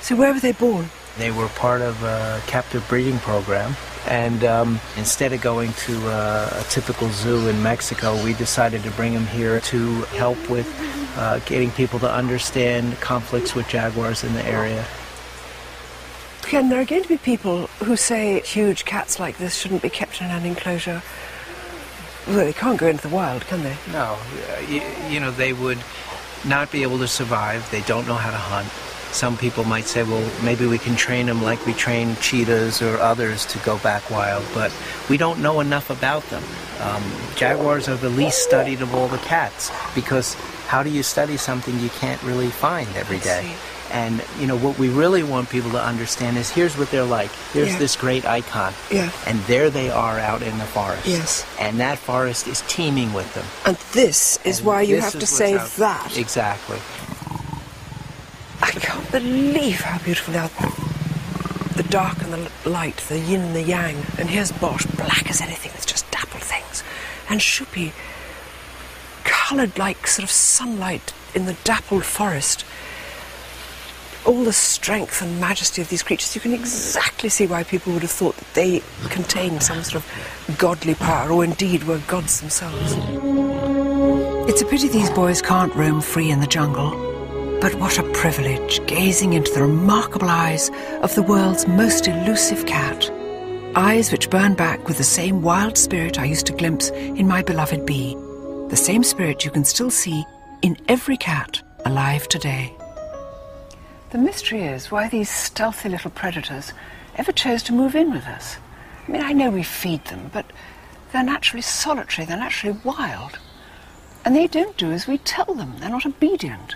So where were they born? They were part of a captive breeding program. And instead of going to a typical zoo in Mexico, we decided to bring them here to help with getting people to understand conflicts with jaguars in the area. Ken, there are going to be people who say huge cats like this shouldn't be kept in an enclosure. Well, they can't go into the wild, can they? No. You know, they would not be able to survive. They don't know how to hunt. Some people might say, well, maybe we can train them like we train cheetahs or others to go back wild, but we don't know enough about them. Jaguars are the least studied of all the cats, because how do you study something you can't really find every day? And, you know, what we really want people to understand is here's what they're like. Here's this great icon. Yeah. And there they are out in the forest. Yes. And that forest is teeming with them. And this is why you have to save that. Exactly. I can't believe how beautiful they are. The dark and the light, the yin and the yang. And here's Bosch, black as anything, it's just dappled things. And Shupi, coloured like sort of sunlight in the dappled forest. All the strength and majesty of these creatures, you can exactly see why people would have thought that they contained some sort of godly power, or indeed were gods themselves. It's a pity these boys can't roam free in the jungle, but what a privilege gazing into the remarkable eyes of the world's most elusive cat. Eyes which burn back with the same wild spirit I used to glimpse in my beloved bee, the same spirit you can still see in every cat alive today. The mystery is why these stealthy little predators ever chose to move in with us. I mean, I know we feed them, but They're naturally solitary, they're naturally wild. And they don't do as we tell them, they're not obedient.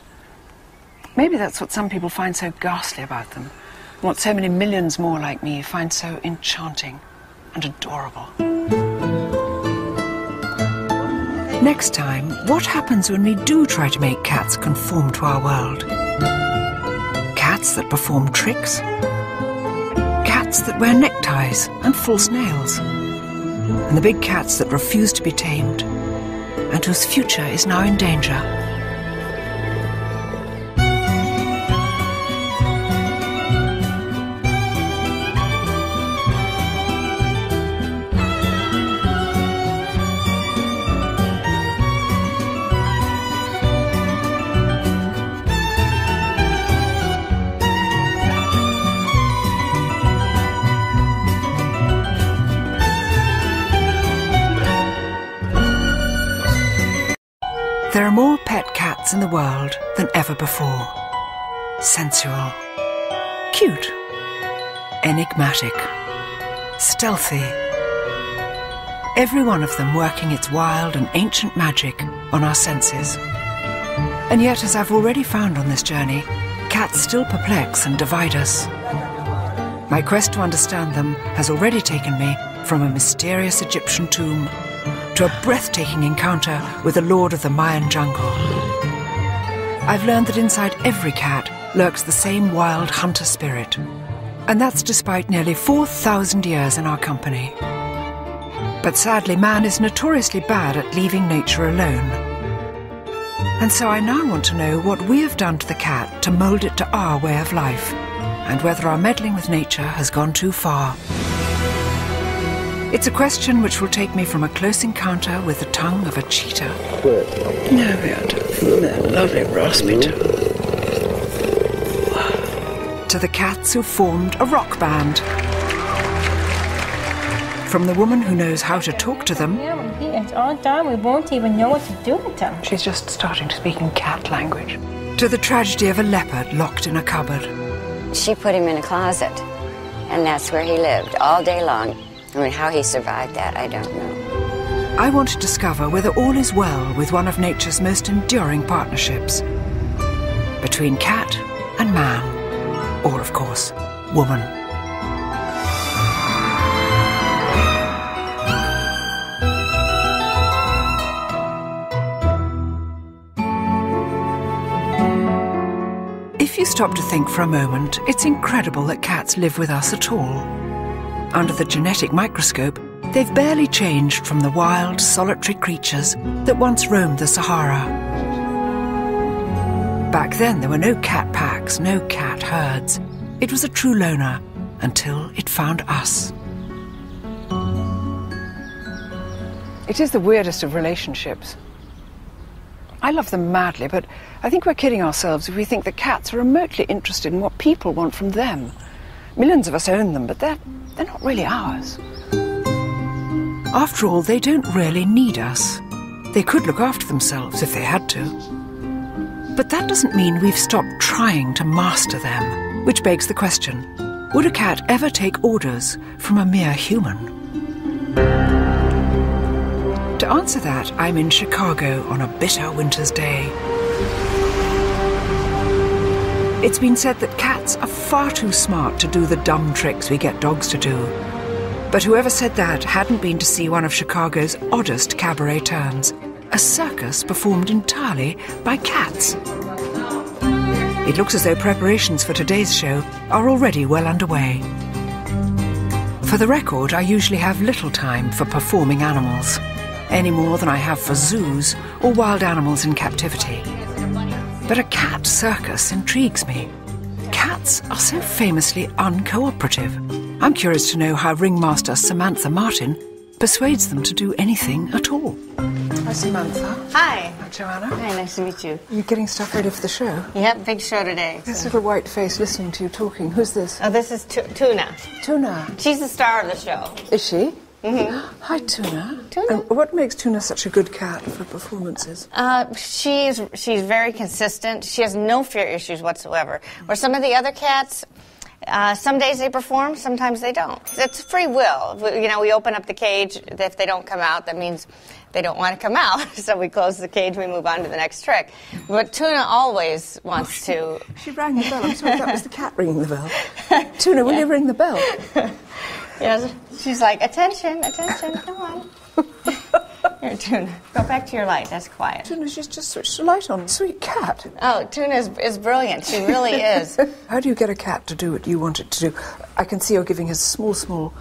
Maybe that's what some people find so ghastly about them, and what so many millions more like me find so enchanting and adorable. Next time, what happens when we do try to make cats conform to our world? Cats that perform tricks? Cats that wear neckties and false nails? And the big cats that refuse to be tamed, and whose future is now in danger. There are more pet cats in the world than ever before. Sensual, cute, enigmatic, stealthy. Every one of them working its wild and ancient magic on our senses. And yet, as I've already found on this journey, cats still perplex and divide us. My quest to understand them has already taken me from a mysterious Egyptian tomb to a breathtaking encounter with the Lord of the Mayan jungle. I've learned that inside every cat lurks the same wild hunter spirit, and that's despite nearly 4,000 years in our company. But sadly, man is notoriously bad at leaving nature alone. And so I now want to know what we have done to the cat to mould it to our way of life, and whether our meddling with nature has gone too far. It's a question which will take me from a close encounter with the tongue of a cheetah. No, we aren't. They're lovely raspy tongue. To the cats who formed a rock band. From the woman who knows how to talk to them. It's all done. We won't even know what to do with them. She's just starting to speak in cat language. To the tragedy of a leopard locked in a cupboard. She put him in a closet, and that's where he lived all day long. I mean, how he survived that, I don't know. I want to discover whether all is well with one of nature's most enduring partnerships. Between cat and man. Or, of course, woman. If you stop to think for a moment, it's incredible that cats live with us at all. Under the genetic microscope, they've barely changed from the wild, solitary creatures that once roamed the Sahara. Back then, there were no cat packs, no cat herds. It was a true loner, until it found us. It is the weirdest of relationships. I love them madly, but I think we're kidding ourselves if we think that cats are remotely interested in what people want from them. Millions of us own them, but they're not really ours. After all, they don't really need us. They could look after themselves if they had to. But that doesn't mean we've stopped trying to master them, which begs the question, would a cat ever take orders from a mere human? To answer that, I'm in Chicago on a bitter winter's day. It's been said that cats are far too smart to do the dumb tricks we get dogs to do. But whoever said that hadn't been to see one of Chicago's oddest cabaret turns, a circus performed entirely by cats. It looks as though preparations for today's show are already well underway. For the record, I usually have little time for performing animals, any more than I have for zoos or wild animals in captivity. But a cat circus intrigues me. Cats are so famously uncooperative. I'm curious to know how ringmaster Samantha Martin persuades them to do anything at all. Hi, Samantha. Hi. I'm Joanna. Hi, nice to meet you. You're getting stuff ready for the show? Yep, big show today. This little white face listening to you talking. Who's this? Oh, this is Tuna. Tuna. She's the star of the show. Is she? Mm-hmm. Hi, Tuna. Tuna. And what makes Tuna such a good cat for performances? She's very consistent. She has no fear issues whatsoever. Where some of the other cats, Some days they perform, sometimes they don't. It's free will. You know, we open up the cage. If they don't come out, that means they don't want to come out. So we close the cage, we move on to the next trick. But Tuna always wants She rang the bell. I'm sorry, that was the cat ringing the bell. Tuna, will you ring the bell? Yes. She's like, attention, attention, come on. Here, Tuna, go back to your light. That's quiet. Tuna, she's just switched the light on. Sweet cat. Oh, Tuna is brilliant. She really is. How do you get a cat to do what you want it to do? I can see you're giving her small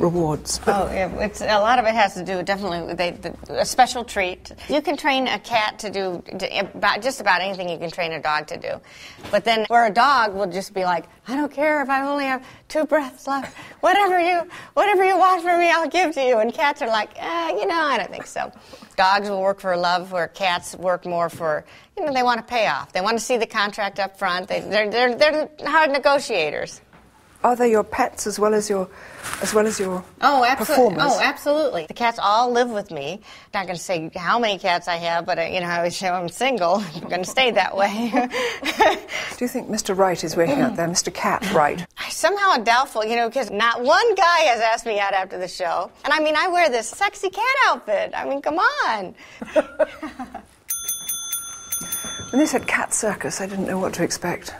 rewards. Oh, it's a lot of it has to do definitely with a special treat. You can train a cat to do just about anything you can train a dog to do, but then where a dog will just be like, I don't care if I only have 2 breaths left. Whatever you want for me, I'll give to you. And cats are like, you know, I don't think so. Dogs will work for love, where cats work more for, you know, they want to pay off. They want to see the contract up front. They're hard negotiators. Are they your pets as well as your performers? Oh, absolutely. The cats all live with me. I'm not going to say how many cats I have, but you know, I always say I'm single. I'm going to stay that way. Do you think Mr. Wright is working out there, Mr. Cat Wright? I somehow am doubtful, you know, because not one guy has asked me out after the show. And I mean, I wear this sexy cat outfit. I mean, come on. When they said cat circus, I didn't know what to expect.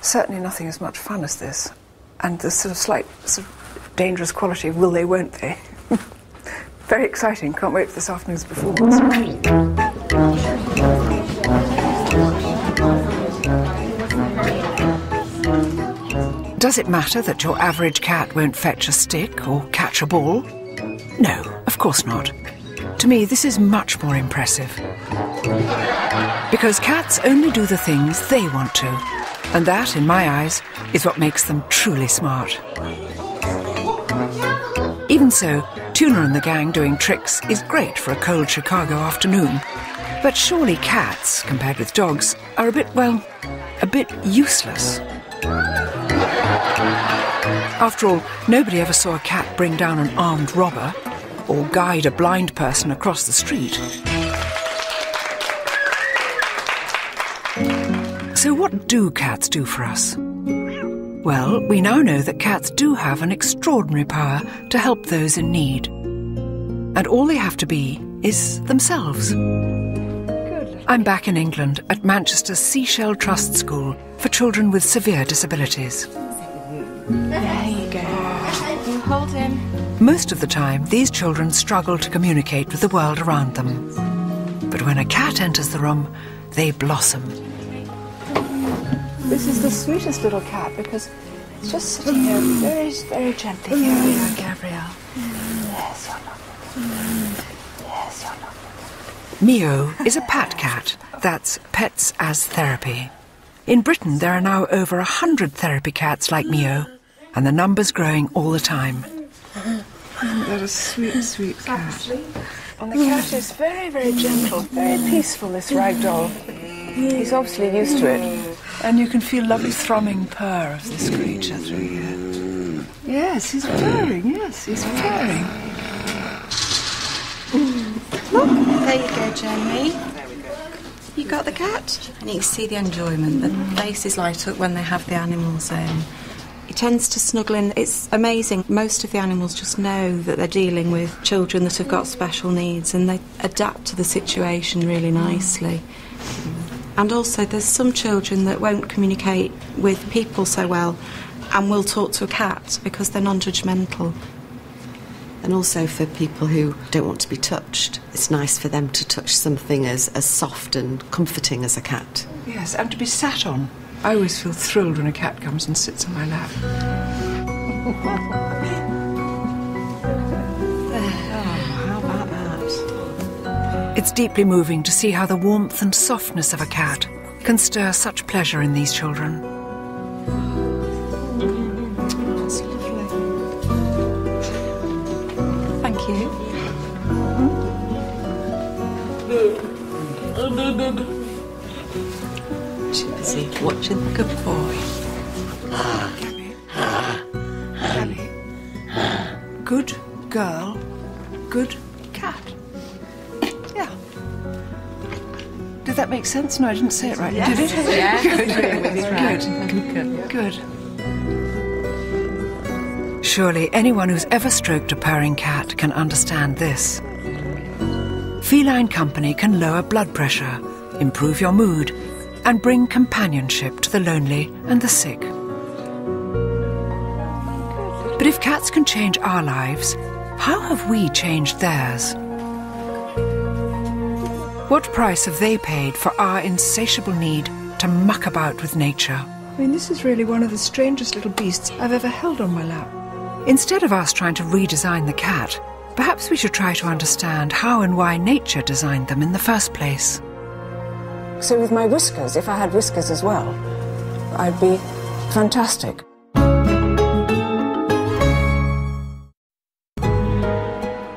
Certainly nothing as much fun as this, and the sort of dangerous quality of will they, won't they. Very exciting. Can't wait for this afternoon's performance. Does it matter that your average cat won't fetch a stick or catch a ball? No, of course not. To me, this is much more impressive. Because cats only do the things they want to, and that, in my eyes, is what makes them truly smart. Even so, Tuna and the gang doing tricks is great for a cold Chicago afternoon. But surely cats, compared with dogs, are a bit useless. After all, nobody ever saw a cat bring down an armed robber, or guide a blind person across the street. So what do cats do for us? Well, we now know that cats do have an extraordinary power to help those in need. And all they have to be is themselves. Good. I'm back in England at Manchester's Seashell Trust School for children with severe disabilities. There you go. You hold him. Most of the time, these children struggle to communicate with the world around them. But when a cat enters the room, they blossom. This is the sweetest little cat, because it's just sitting here very, very gently. Here we are, Gabrielle. Yes, you're lovely. Yes, you're lovely. Mio is a pat cat. That's pets as therapy. In Britain, there are now over 100 therapy cats like Mio, and the number's growing all the time. That is sweet, sweet cat. And the cat is very, very gentle, very peaceful, this ragdoll. He's obviously used to it. And you can feel lovely thrumming purr of this creature through here. Yes, he's purring, yes, he's purring. Look, there you go, Jamie. You got the cat? And you can see the enjoyment. The faces light up when they have the animals in. It tends to snuggle in. It's amazing. Most of the animals just know that they're dealing with children that have got special needs, and they adapt to the situation really nicely. And also there's some children that won't communicate with people so well and will talk to a cat because they're non-judgmental. And also for people who don't want to be touched, it's nice for them to touch something as soft and comforting as a cat. Yes, and to be sat on. I always feel thrilled when a cat comes and sits on my lap. How about that? It's deeply moving to see how the warmth and softness of a cat can stir such pleasure in these children. That's lovely. Thank you. Mm-hmm. Busy watching the good boy. Good girl, good cat. Yeah. Did that make sense? No, I didn't say it right. Yes. Did it? Yeah. Good. Good. Good. Good. Surely anyone who's ever stroked a purring cat can understand this. Feline company can lower blood pressure, improve your mood, and bring companionship to the lonely and the sick. But if cats can change our lives, how have we changed theirs? What price have they paid for our insatiable need to muck about with nature? I mean, this is really one of the strangest little beasts I've ever held on my lap. Instead of us trying to redesign the cat, perhaps we should try to understand how and why nature designed them in the first place. So with my whiskers, if I had whiskers as well, I'd be fantastic.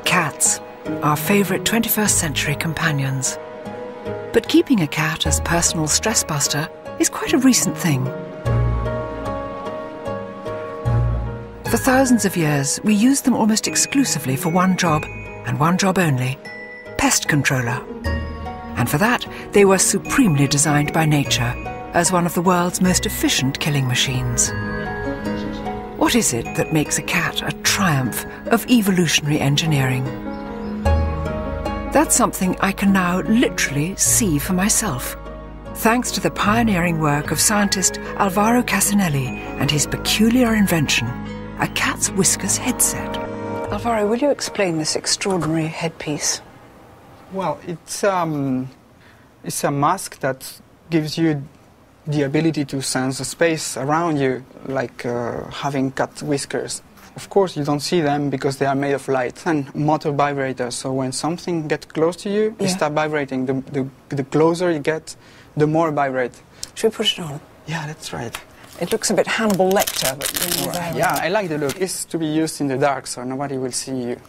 Cats, our favourite 21st century companions. But keeping a cat as personal stress buster is quite a recent thing. For thousands of years, we used them almost exclusively for one job, and one job only, pest controller. And for that, they were supremely designed by nature, as one of the world's most efficient killing machines. What is it that makes a cat a triumph of evolutionary engineering? That's something I can now literally see for myself, thanks to the pioneering work of scientist Alvaro Cassinelli and his peculiar invention, a cat's whiskers headset. Alvaro, will you explain this extraordinary headpiece? Well, it's a mask that gives you the ability to sense the space around you, like having cat whiskers. Of course, you don't see them because they are made of light and motor vibrators. So when something gets close to you, it starts vibrating. The closer you get, the more it vibrates. Should we put it on? Yeah, that's right. It looks a bit Hannibal Lecter, but you know, right. Yeah, I like the look. It's to be used in the dark, so nobody will see you.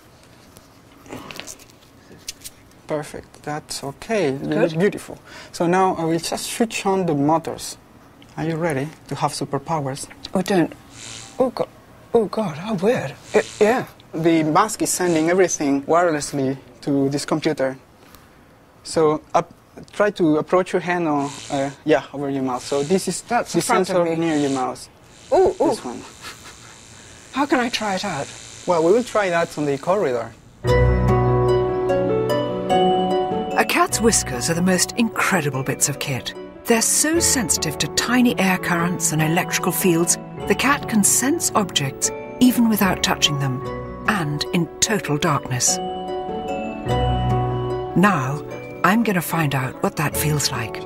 Perfect. That's okay. It looks beautiful. So now I will just switch on the motors. Are you ready to have superpowers? Oh, don't. Oh, God. Oh, God. How weird. Yeah. The mask is sending everything wirelessly to this computer. So try to approach your hand or, over your mouth. So this is the sensor near your mouth. Oh, oh. This one. How can I try it out? Well, we will try that on the corridor. A cat's whiskers are the most incredible bits of kit. They're so sensitive to tiny air currents and electrical fields, the cat can sense objects even without touching them, and in total darkness. Now, I'm going to find out what that feels like.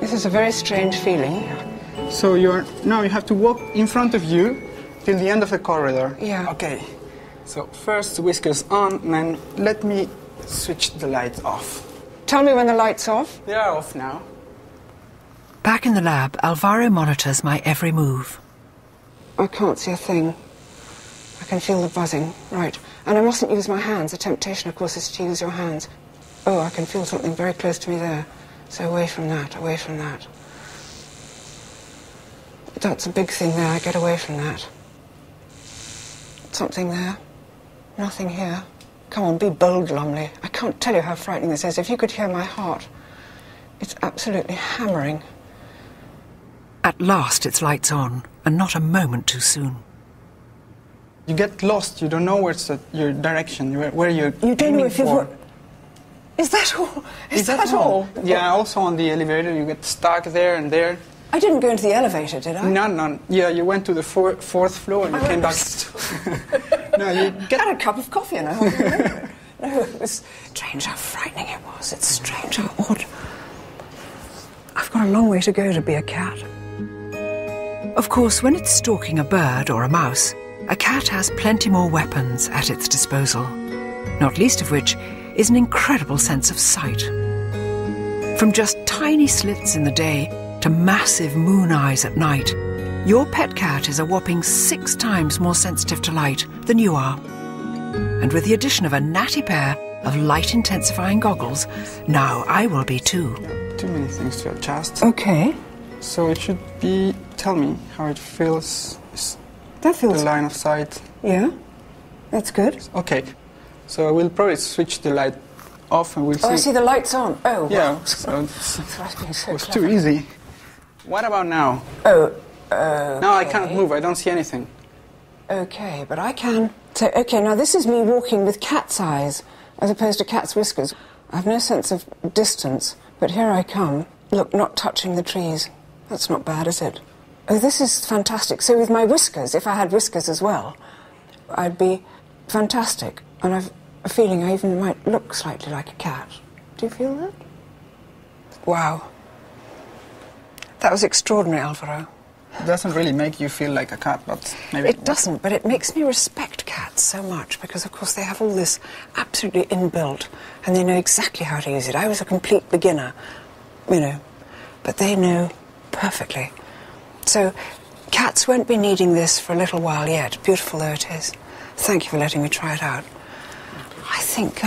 This is a very strange feeling. So now you have to walk in front of you till the end of the corridor. Yeah. Okay. So first whiskers on, and then let me switch the lights off. Tell me when the light's off. They are off now. Back in the lab, Alvaro monitors my every move. I can't see a thing. I can feel the buzzing. Right. And I mustn't use my hands. The temptation, of course, is to use your hands. Oh, I can feel something very close to me there. So away from that, away from that. That's a big thing there, I get away from that. Something there. Nothing here. Come on, be bold, Lumley. I can't tell you how frightening this is. If you could hear my heart. It's absolutely hammering. At last it's lights on, and not a moment too soon. You get lost, you don't know where's your direction, where you're aiming. You don't know if you've Is that all? Is that all? Yeah, also on the elevator, you get stuck there and there. I didn't go into the elevator, did I? No, no. Yeah, you went to the fourth floor and you came back. No, you had a cup of coffee and I hardly remember. No, it was strange how frightening it was. It's strange how odd. I've got a long way to go to be a cat. Of course, when it's stalking a bird or a mouse, a cat has plenty more weapons at its disposal, not least of which is an incredible sense of sight. From just tiny slits in the day to massive moon eyes at night, your pet cat is a whopping 6 times more sensitive to light than you are. And with the addition of a natty pair of light-intensifying goggles, now I will be too. Too many things to adjust. Okay. So it should be... Tell me how it feels. That feels... The line of sight. Yeah, that's good. Okay. So I will probably switch the light off and we'll see... Oh, I see the light's on. Oh, yeah. Wow. So it was too easy. What about now? Oh, okay. Now I can't move. I don't see anything. Okay, but I can. So, okay, now this is me walking with cat's eyes as opposed to cat's whiskers. I have no sense of distance, but here I come. Look, not touching the trees. That's not bad, is it? Oh, this is fantastic. So with my whiskers, if I had whiskers as well, I'd be fantastic. And I've a feeling I even might look slightly like a cat. Do you feel that? Wow. That was extraordinary, Alvaro. It doesn't really make you feel like a cat, but maybe... It doesn't, but it makes me respect cats so much because, of course, they have all this absolutely inbuilt and they know exactly how to use it. I was a complete beginner, you know, but they know perfectly. So cats won't be needing this for a little while yet, beautiful though it is. Thank you for letting me try it out. I think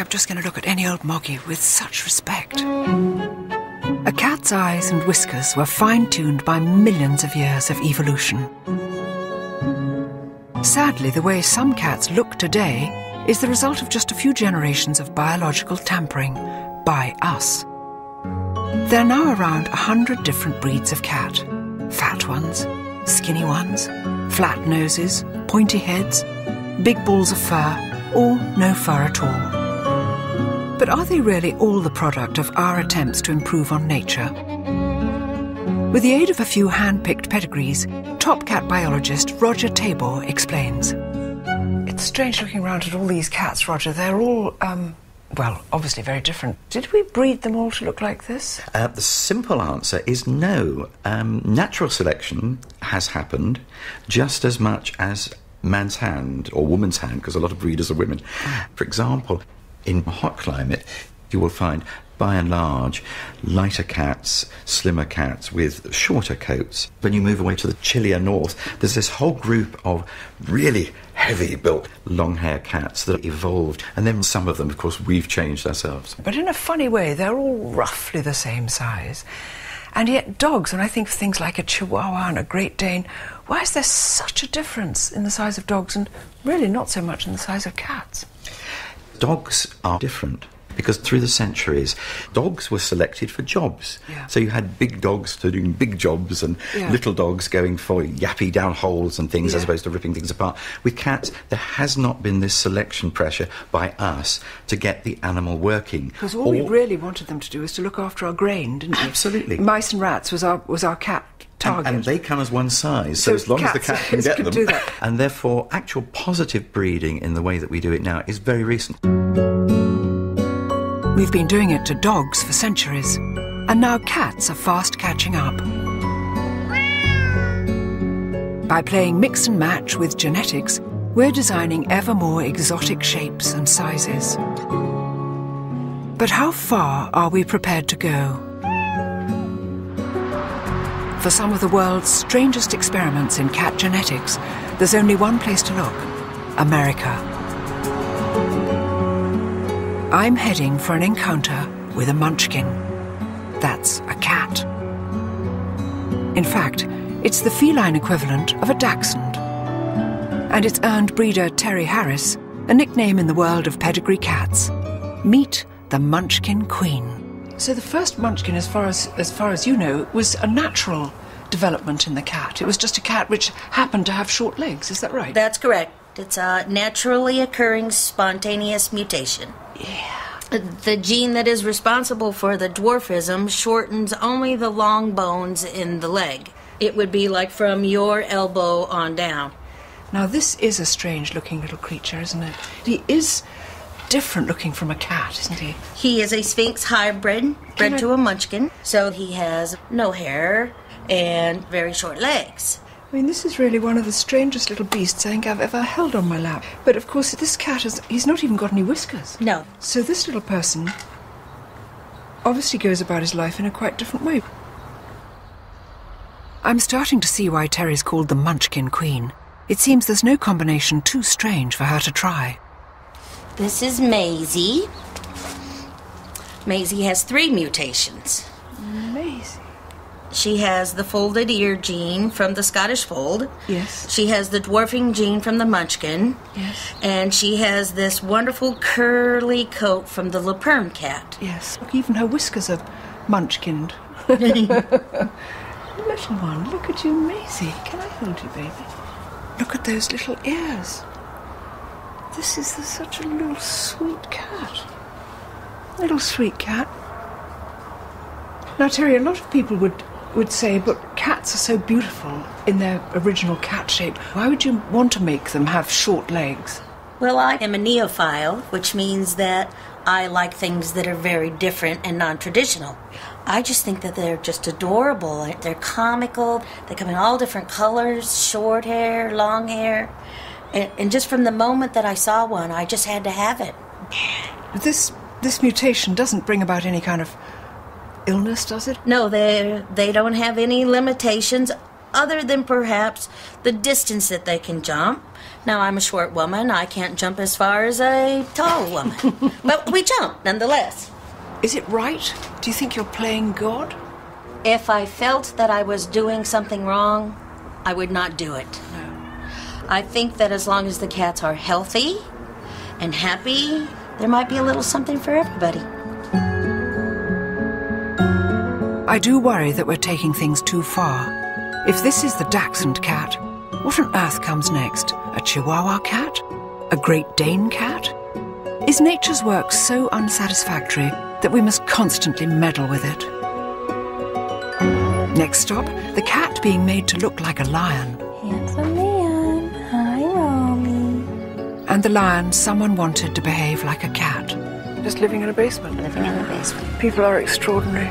I'm just going to look at any old moggy with such respect. A cat's eyes and whiskers were fine-tuned by millions of years of evolution. Sadly, the way some cats look today is the result of just a few generations of biological tampering by us. There are now around 100 different breeds of cat. Fat ones, skinny ones, flat noses, pointy heads, big balls of fur, or no fur at all. But are they really all the product of our attempts to improve on nature? With the aid of a few hand-picked pedigrees, top cat biologist Roger Tabor explains. It's strange looking round at all these cats, Roger. They're all, well, obviously very different. Did we breed them all to look like this? The simple answer is no. Natural selection has happened just as much as man's hand or woman's hand, because a lot of breeders are women. For example, in a hot climate, you will find, by and large, lighter cats, slimmer cats with shorter coats. When you move away to the chillier north, there's this whole group of really heavy-built, long-hair cats that evolved. And then some of them, of course, we've changed ourselves. But in a funny way, they're all roughly the same size. And yet dogs, when I think of things like a Chihuahua and a Great Dane, why is there such a difference in the size of dogs and really not so much in the size of cats? Dogs are different because through the centuries, dogs were selected for jobs. Yeah. So you had big dogs doing big jobs and little dogs going for yappy down holes and things as opposed to ripping things apart. With cats, there has not been this selection pressure by us to get the animal working. Because all we really wanted them to do was to look after our grain, didn't we? Absolutely. Mice and rats was our cat target. And they come as one size, so as long as the cat can get them. And therefore, actual positive breeding in the way that we do it now is very recent. We've been doing it to dogs for centuries, and now cats are fast catching up. By playing mix and match with genetics, we're designing ever more exotic shapes and sizes. But how far are we prepared to go? For some of the world's strangest experiments in cat genetics, there's only one place to look, America. I'm heading for an encounter with a munchkin. That's a cat. In fact, it's the feline equivalent of a dachshund. And it's earned breeder Terry Harris a nickname in the world of pedigree cats. Meet the Munchkin Queen. So the first munchkin, as far as you know, was a natural development in the cat. It was just a cat which happened to have short legs, is that right? That's correct. It's a naturally occurring spontaneous mutation. Yeah. The gene that is responsible for the dwarfism shortens only the long bones in the leg. It would be like from your elbow on down. Now this is a strange-looking little creature, isn't it? He is different looking from a cat, isn't he? He is a Sphinx hybrid, bred to a munchkin, so he has no hair and very short legs. I mean, this is really one of the strangest little beasts I think I've ever held on my lap. But of course, this cat, he's not even got any whiskers. No. So this little person obviously goes about his life in a quite different way. I'm starting to see why Terry's called the Munchkin Queen. It seems there's no combination too strange for her to try. This is Maisie. Maisie has 3 mutations. Maisie. She has the folded ear gene from the Scottish fold. Yes. She has the dwarfing gene from the munchkin. Yes. And she has this wonderful curly coat from the Lapern cat. Yes. Look, even her whiskers are munchkined. Little one, look at you, Maisie. Can I hold you, baby? Look at those little ears. This is such a little sweet cat. Little sweet cat. Now, Terry, a lot of people would say, but cats are so beautiful in their original cat shape. Why would you want to make them have short legs? Well, I am a neophile, which means that I like things that are very different and non-traditional. I just think that they're just adorable. They're comical. They come in all different colors, short hair, long hair. And just from the moment that I saw one, I just had to have it. But this mutation doesn't bring about any kind of illness, does it? No, they don't have any limitations other than perhaps the distance that they can jump. Now, I'm a short woman. I can't jump as far as a tall woman. But we jump, nonetheless. Is it right? Do you think you're playing God? If I felt that I was doing something wrong, I would not do it. No. I think that as long as the cats are healthy and happy, there might be a little something for everybody. I do worry that we're taking things too far. If this is the dachshund cat, what on earth comes next? A Chihuahua cat? A Great Dane cat? Is nature's work so unsatisfactory that we must constantly meddle with it? Next stop, the cat being made to look like a lion. Handsome man. Hi, Romy. And the lion someone wanted to behave like a cat. Just living in a basement. Living in a basement. People are extraordinary.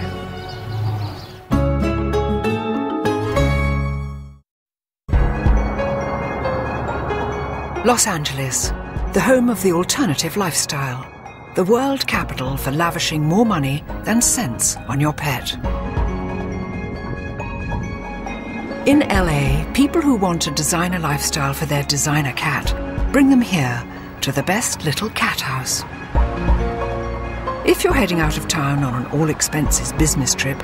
Los Angeles, the home of the alternative lifestyle, the world capital for lavishing more money than sense on your pet. In LA, people who want a designer lifestyle for their designer cat bring them here to the best little cat house. If you're heading out of town on an all-expenses business trip,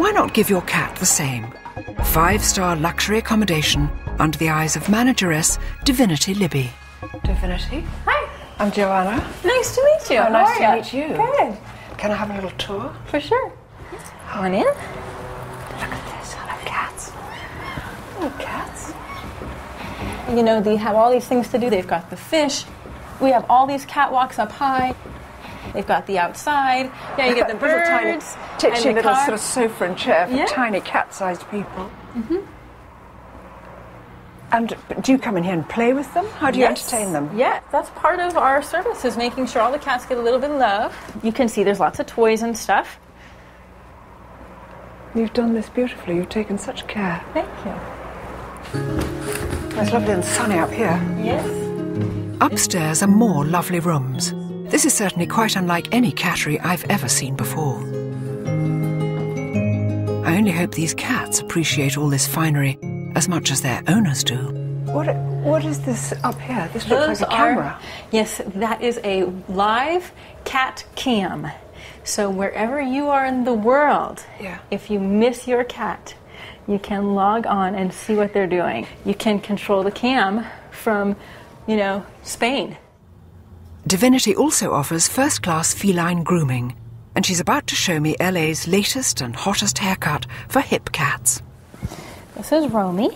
why not give your cat the same? Five-star luxury accommodation under the eyes of manageress Divinity Libby. Divinity? Hi. I'm Joanna. Nice to meet you. Oh, nice to meet you. Good. Can I have a little tour? For sure. Come on in. Look at this. I love cats. I love cats. You know, they have all these things to do. They've got the fish. We have all these catwalks up high. They've got the outside. Yeah, you get the birds. Tiny little cars. Sort of sofa and chair for tiny cat-sized people. Mm-hmm. And do you come in here and play with them? How do you entertain them? Yeah, that's part of our service, is making sure all the cats get a little bit of love. You can see there's lots of toys and stuff. You've done this beautifully. You've taken such care. Thank you. It's lovely and sunny up here. Yes. Upstairs are more lovely rooms. This is certainly quite unlike any cattery I've ever seen before. I only hope these cats appreciate all this finery as much as their owners do. What is this up here? This looks like a camera. Yes, that is a live cat cam. So wherever you are in the world, if you miss your cat, you can log on and see what they're doing. You can control the cam from, you know, Spain. Divinity also offers first-class feline grooming, and she's about to show me LA's latest and hottest haircut for hip cats. This is Romy.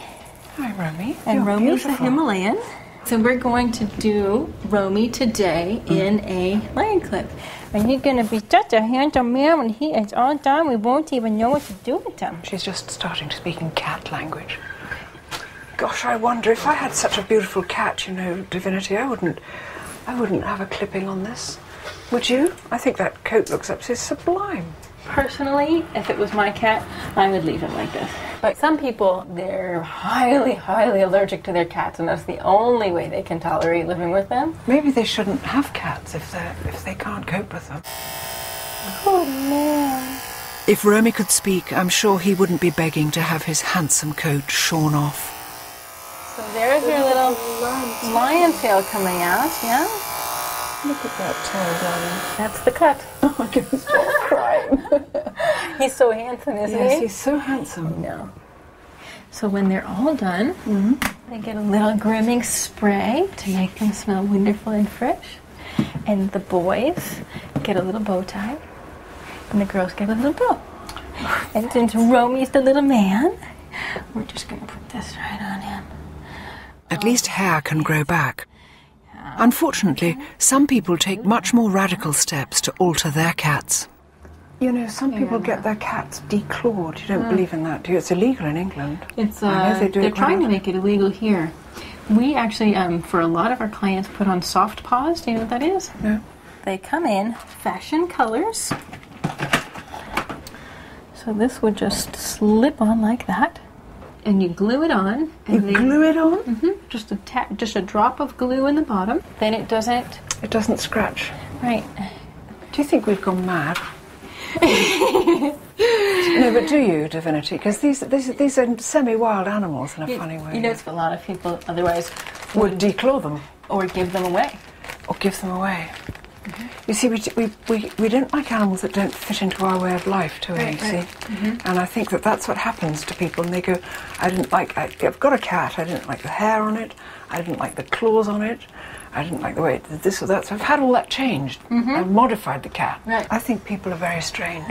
Hi, Romy. And Romy's a Himalayan. So we're going to do Romy today in a lion clip. And he's going to be such a handsome man when he is all done. We won't even know what to do with him. She's just starting to speak in cat language. Gosh, I wonder if I had such a beautiful cat, you know, Divinity, I wouldn't have a clipping on this. Would you? I think that coat looks absolutely sublime. Personally, if it was my cat, I would leave it like this. But some people, they're highly, highly allergic to their cats, and that's the only way they can tolerate living with them. Maybe they shouldn't have cats if they can't cope with them. Oh, man. If Romy could speak, I'm sure he wouldn't be begging to have his handsome coat shorn off. So there's your little lion tail coming out, yeah? Look at that tail, darling. That's the cut. Oh, my goodness, stop crying. He's so handsome, isn't he? Yes, he's so handsome. No. So when they're all done, they get a little grooming spray to make them smell wonderful and fresh. And the boys get a little bow tie, and the girls get a little bow. And since Romy's the little man, we're just going to put this right on him. At least hair can grow back. Unfortunately, some people take much more radical steps to alter their cats. You know, some people get their cats declawed. You don't believe in that, do you? It's illegal in England. It's, I know they're trying to make it illegal here. We actually, for a lot of our clients, put on soft paws. Do you know what that is? No. They come in fashion colors. So this would just slip on like that, and you glue it on. And you glue it on? Mm-hmm. Just a tap, just a drop of glue in the bottom. Then it doesn't. It doesn't scratch. Right. Do you think we've gone mad? No, but do you, Divinity? Because these are semi-wild animals in a funny way. You know, it's a lot of people otherwise would declaw them or give them away. Or give them away. Mm-hmm. You see, we don't like animals that don't fit into our way of life, do we? Right, right. Mm-hmm. And I think that that's what happens to people, and they go, I didn't like. I've got a cat. I didn't like the hair on it. I didn't like the claws on it. I didn't like the way it did this or that. So I've had all that changed. Mm-hmm. I've modified the cat. Right. I think people are very strange.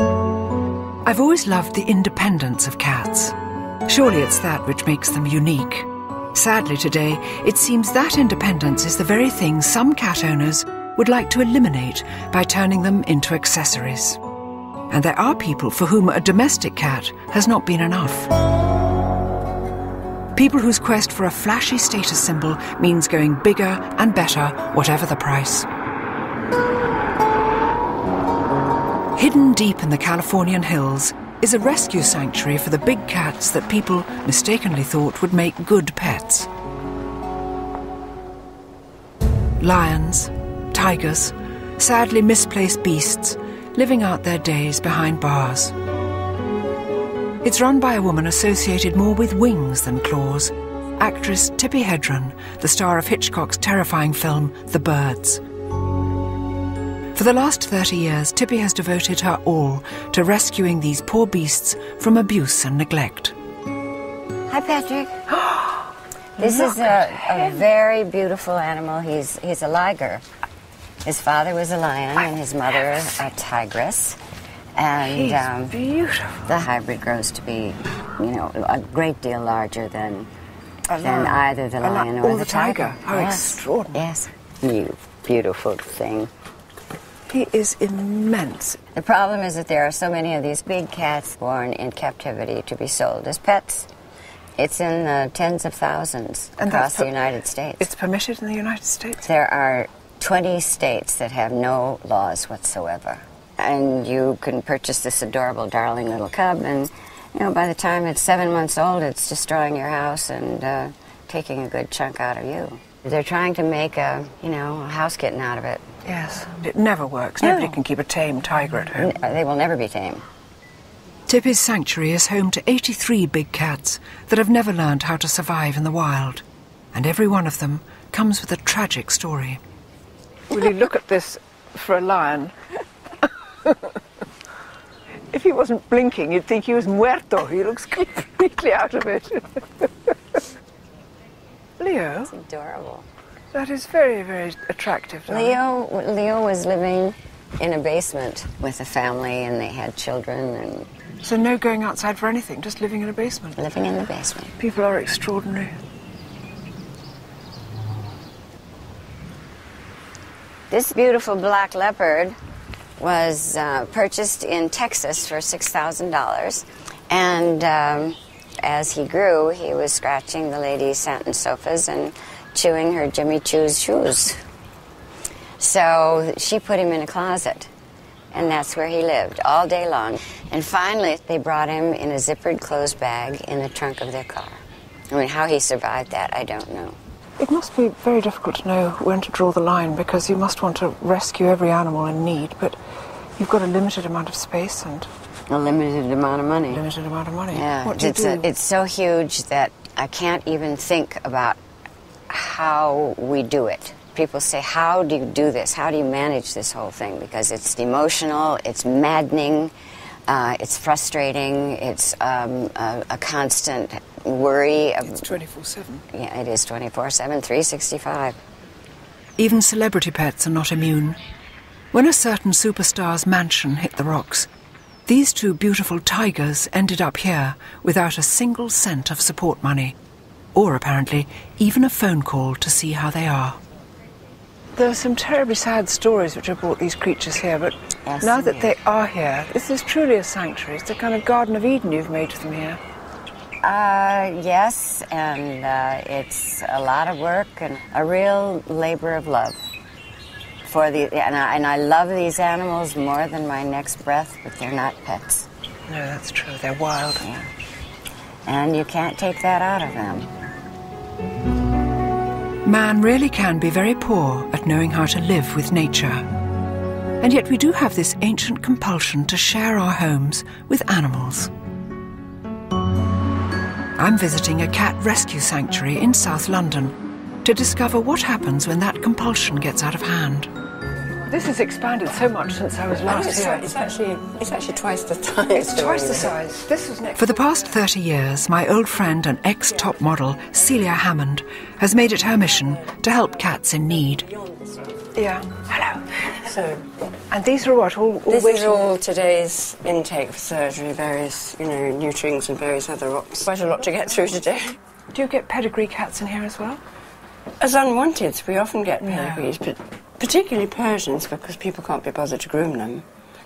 I've always loved the independence of cats. Surely it's that which makes them unique. Sadly today, it seems that independence is the very thing some cat owners would like to eliminate by turning them into accessories. And there are people for whom a domestic cat has not been enough. People whose quest for a flashy status symbol means going bigger and better, whatever the price. Hidden deep in the Californian hills is a rescue sanctuary for the big cats that people mistakenly thought would make good pets. Lions, tigers, sadly misplaced beasts, living out their days behind bars. It's run by a woman associated more with wings than claws, actress Tippi Hedren, the star of Hitchcock's terrifying film, The Birds. For the last 30 years, Tippi has devoted her all to rescuing these poor beasts from abuse and neglect. Hi, Patrick. This is a very beautiful animal. He's a liger. His father was a lion and his mother a tigress. And beautiful. The hybrid grows to be, you know, a great deal larger than either the lion or the tiger. How extraordinary. Yes. You beautiful thing. He is immense. The problem is that there are so many of these big cats born in captivity to be sold as pets. It's in the tens of thousands across the United States. It's permitted in the United States? There are 20 states that have no laws whatsoever. And you can purchase this adorable, darling little cub, and, you know, by the time it's 7 months old, it's destroying your house and taking a good chunk out of you. They're trying to make a, you know, a house kitten out of it. Yes. It never works. No. Nobody can keep a tame tiger at home. They will never be tame. Tippi's sanctuary is home to 83 big cats that have never learned how to survive in the wild. And every one of them comes with a tragic story. Will you look at this for a lion? If he wasn't blinking, you'd think he was muerto. He looks completely out of it. Leo. That's adorable. That is very, very attractive. Leo was living in a basement with a family, and they had children. And so no going outside for anything, just living in a basement? Living in the basement. People are extraordinary. This beautiful black leopard was purchased in Texas for $6,000, and as he grew, he was scratching the lady's satin sofas and chewing her Jimmy Choo's shoes. So she put him in a closet, and that's where he lived all day long. And finally, they brought him in a zippered closed bag in the trunk of their car. I mean, how he survived that, I don't know. It must be very difficult to know when to draw the line, because you must want to rescue every animal in need, but you've got a limited amount of space and a limited amount of money. Limited amount of money. Yeah, what do you do? It's so huge that I can't even think about how we do it. People say, "How do you do this? How do you manage this whole thing?" Because it's emotional, it's maddening, it's frustrating, it's a constant worry. It's 24/7. Yeah, it is 24/7, 365. Even celebrity pets are not immune. When a certain superstar's mansion hit the rocks, These two beautiful tigers ended up here without a single cent of support money, or apparently even a phone call to see how they are. There are some terribly sad stories which have brought these creatures here, but yes, now that they are here, this is truly a sanctuary. It's a kind of Garden of Eden you've made for them here. Yes, and it's a lot of work and a real labor of love. And I love these animals more than my next breath, but they're not pets. No, that's true. They're wild. Yeah. And you can't take that out of them. Man really can be very poor at knowing how to live with nature. And yet we do have this ancient compulsion to share our homes with animals. I'm visiting a cat rescue sanctuary in South London to discover what happens when that compulsion gets out of hand. This has expanded so much since I was last here. It's actually twice the size. It's twice the size. This was next. For the past 30 years, my old friend and ex-top model, Celia Hammond, has made it her mission to help cats in need. Yeah. Hello. So, and these are what? This is all today's intake for surgery, various, you know, nutrients and various other rocks. Quite a lot to get through today. Do you get pedigree cats in here as well? As unwanted, we often get pedigrees, but particularly Persians, because people can't be bothered to groom them.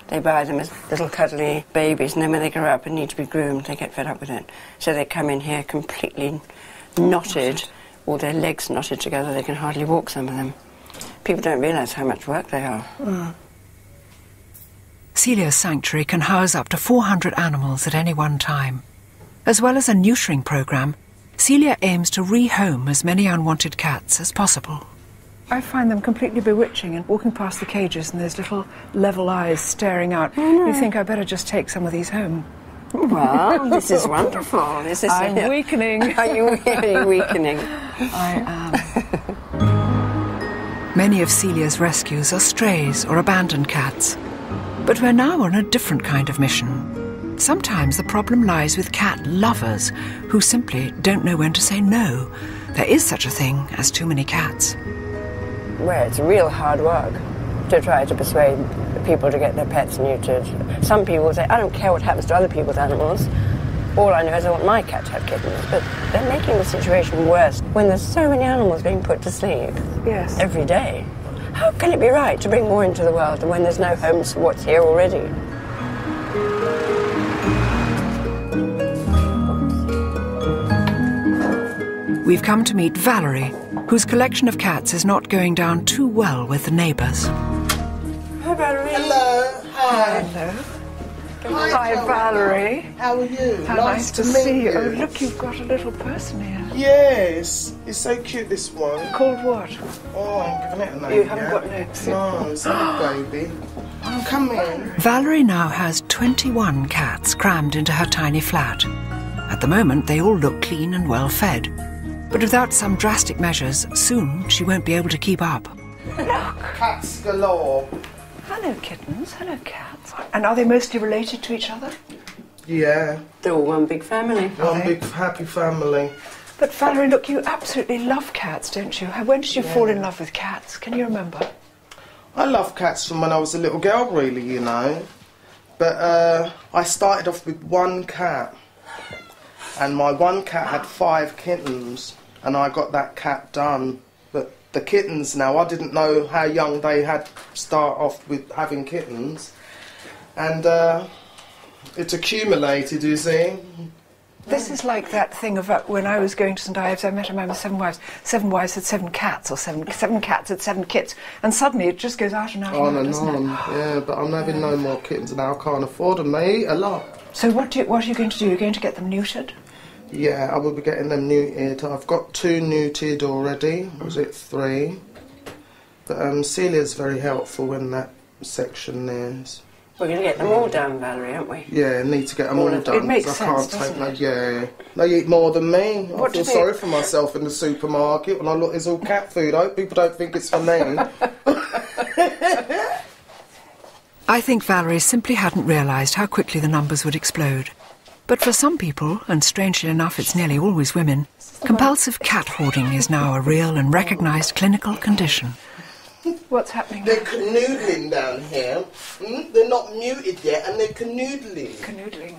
They buy them as little cuddly babies, and then when they grow up and need to be groomed, they get fed up with it. So they come in here completely knotted, all their legs knotted together. They can hardly walk, some of them. People don't realise how much work they are. Celia's sanctuary can house up to 400 animals at any one time. As well as a neutering programme, Celia aims to rehome as many unwanted cats as possible. I find them completely bewitching, and walking past the cages and those little level eyes staring out. You think, I better just take some of these home. Well, this is wonderful. This is I'm weakening. Are you really weakening? I am. Many of Celia's rescues are strays or abandoned cats. But we're now on a different kind of mission. Sometimes the problem lies with cat lovers who simply don't know when to say no. There is such a thing as too many cats. Where it's real hard work to try to persuade people to get their pets neutered. Some people say, I don't care what happens to other people's animals. All I know is I want my cat to have kittens. But they're making the situation worse when there's so many animals being put to sleep every day. How can it be right to bring more into the world when there's no homes for what's here already? We've come to meet Valerie, whose collection of cats is not going down too well with the neighbours. Hi, Valerie. Hello. Hi. Hello. Hi, Valerie. How are you? How nice to see you. Oh, look, you've got a little person here. Yes. It's so cute, this one. Called what? Oh, I'm giving it a name. You haven't got legs. No, it's not a baby. Oh, come in. Valerie now has 21 cats crammed into her tiny flat. At the moment, they all look clean and well-fed. But without some drastic measures, soon she won't be able to keep up. Look! Cats galore. Hello, kittens. Hello, cats. And are they mostly related to each other? Yeah. They're all one big family. One big happy family. But Valerie, look, you absolutely love cats, don't you? When did you fall in love with cats? Can you remember? I love cats from when I was a little girl, really, you know. But I started off with one cat. And my one cat had 5 kittens. And I got that cat done. But the kittens now, I didn't know how young they had start off with having kittens. And it's accumulated, you see. This is like that thing of when I was going to St Ives, I met a man with 7 wives. 7 wives had 7 cats, or seven cats had 7 kits. And suddenly it just goes out and out and on. Yeah, but I'm having no more kittens now. I can't afford them. They eat a lot. So what are you going to do? You're going to get them neutered? Yeah, I will be getting them neutered. I've got 2 neutered already. Was it 3? But Celia's very helpful in that section there. We're going to get them all done, Valerie, aren't we? Yeah, need to get them all done. It makes sense, doesn't it? Yeah, they eat more than me. I feel sorry for myself in the supermarket when I look. It's all cat food. I hope people don't think it's for me. I think Valerie simply hadn't realised how quickly the numbers would explode. But for some people, and strangely enough it's nearly always women, compulsive cat hoarding is now a real and recognised clinical condition. What's happening? They're canoodling down here. Mm? They're not muted yet, and they're canoodling. Canoodling.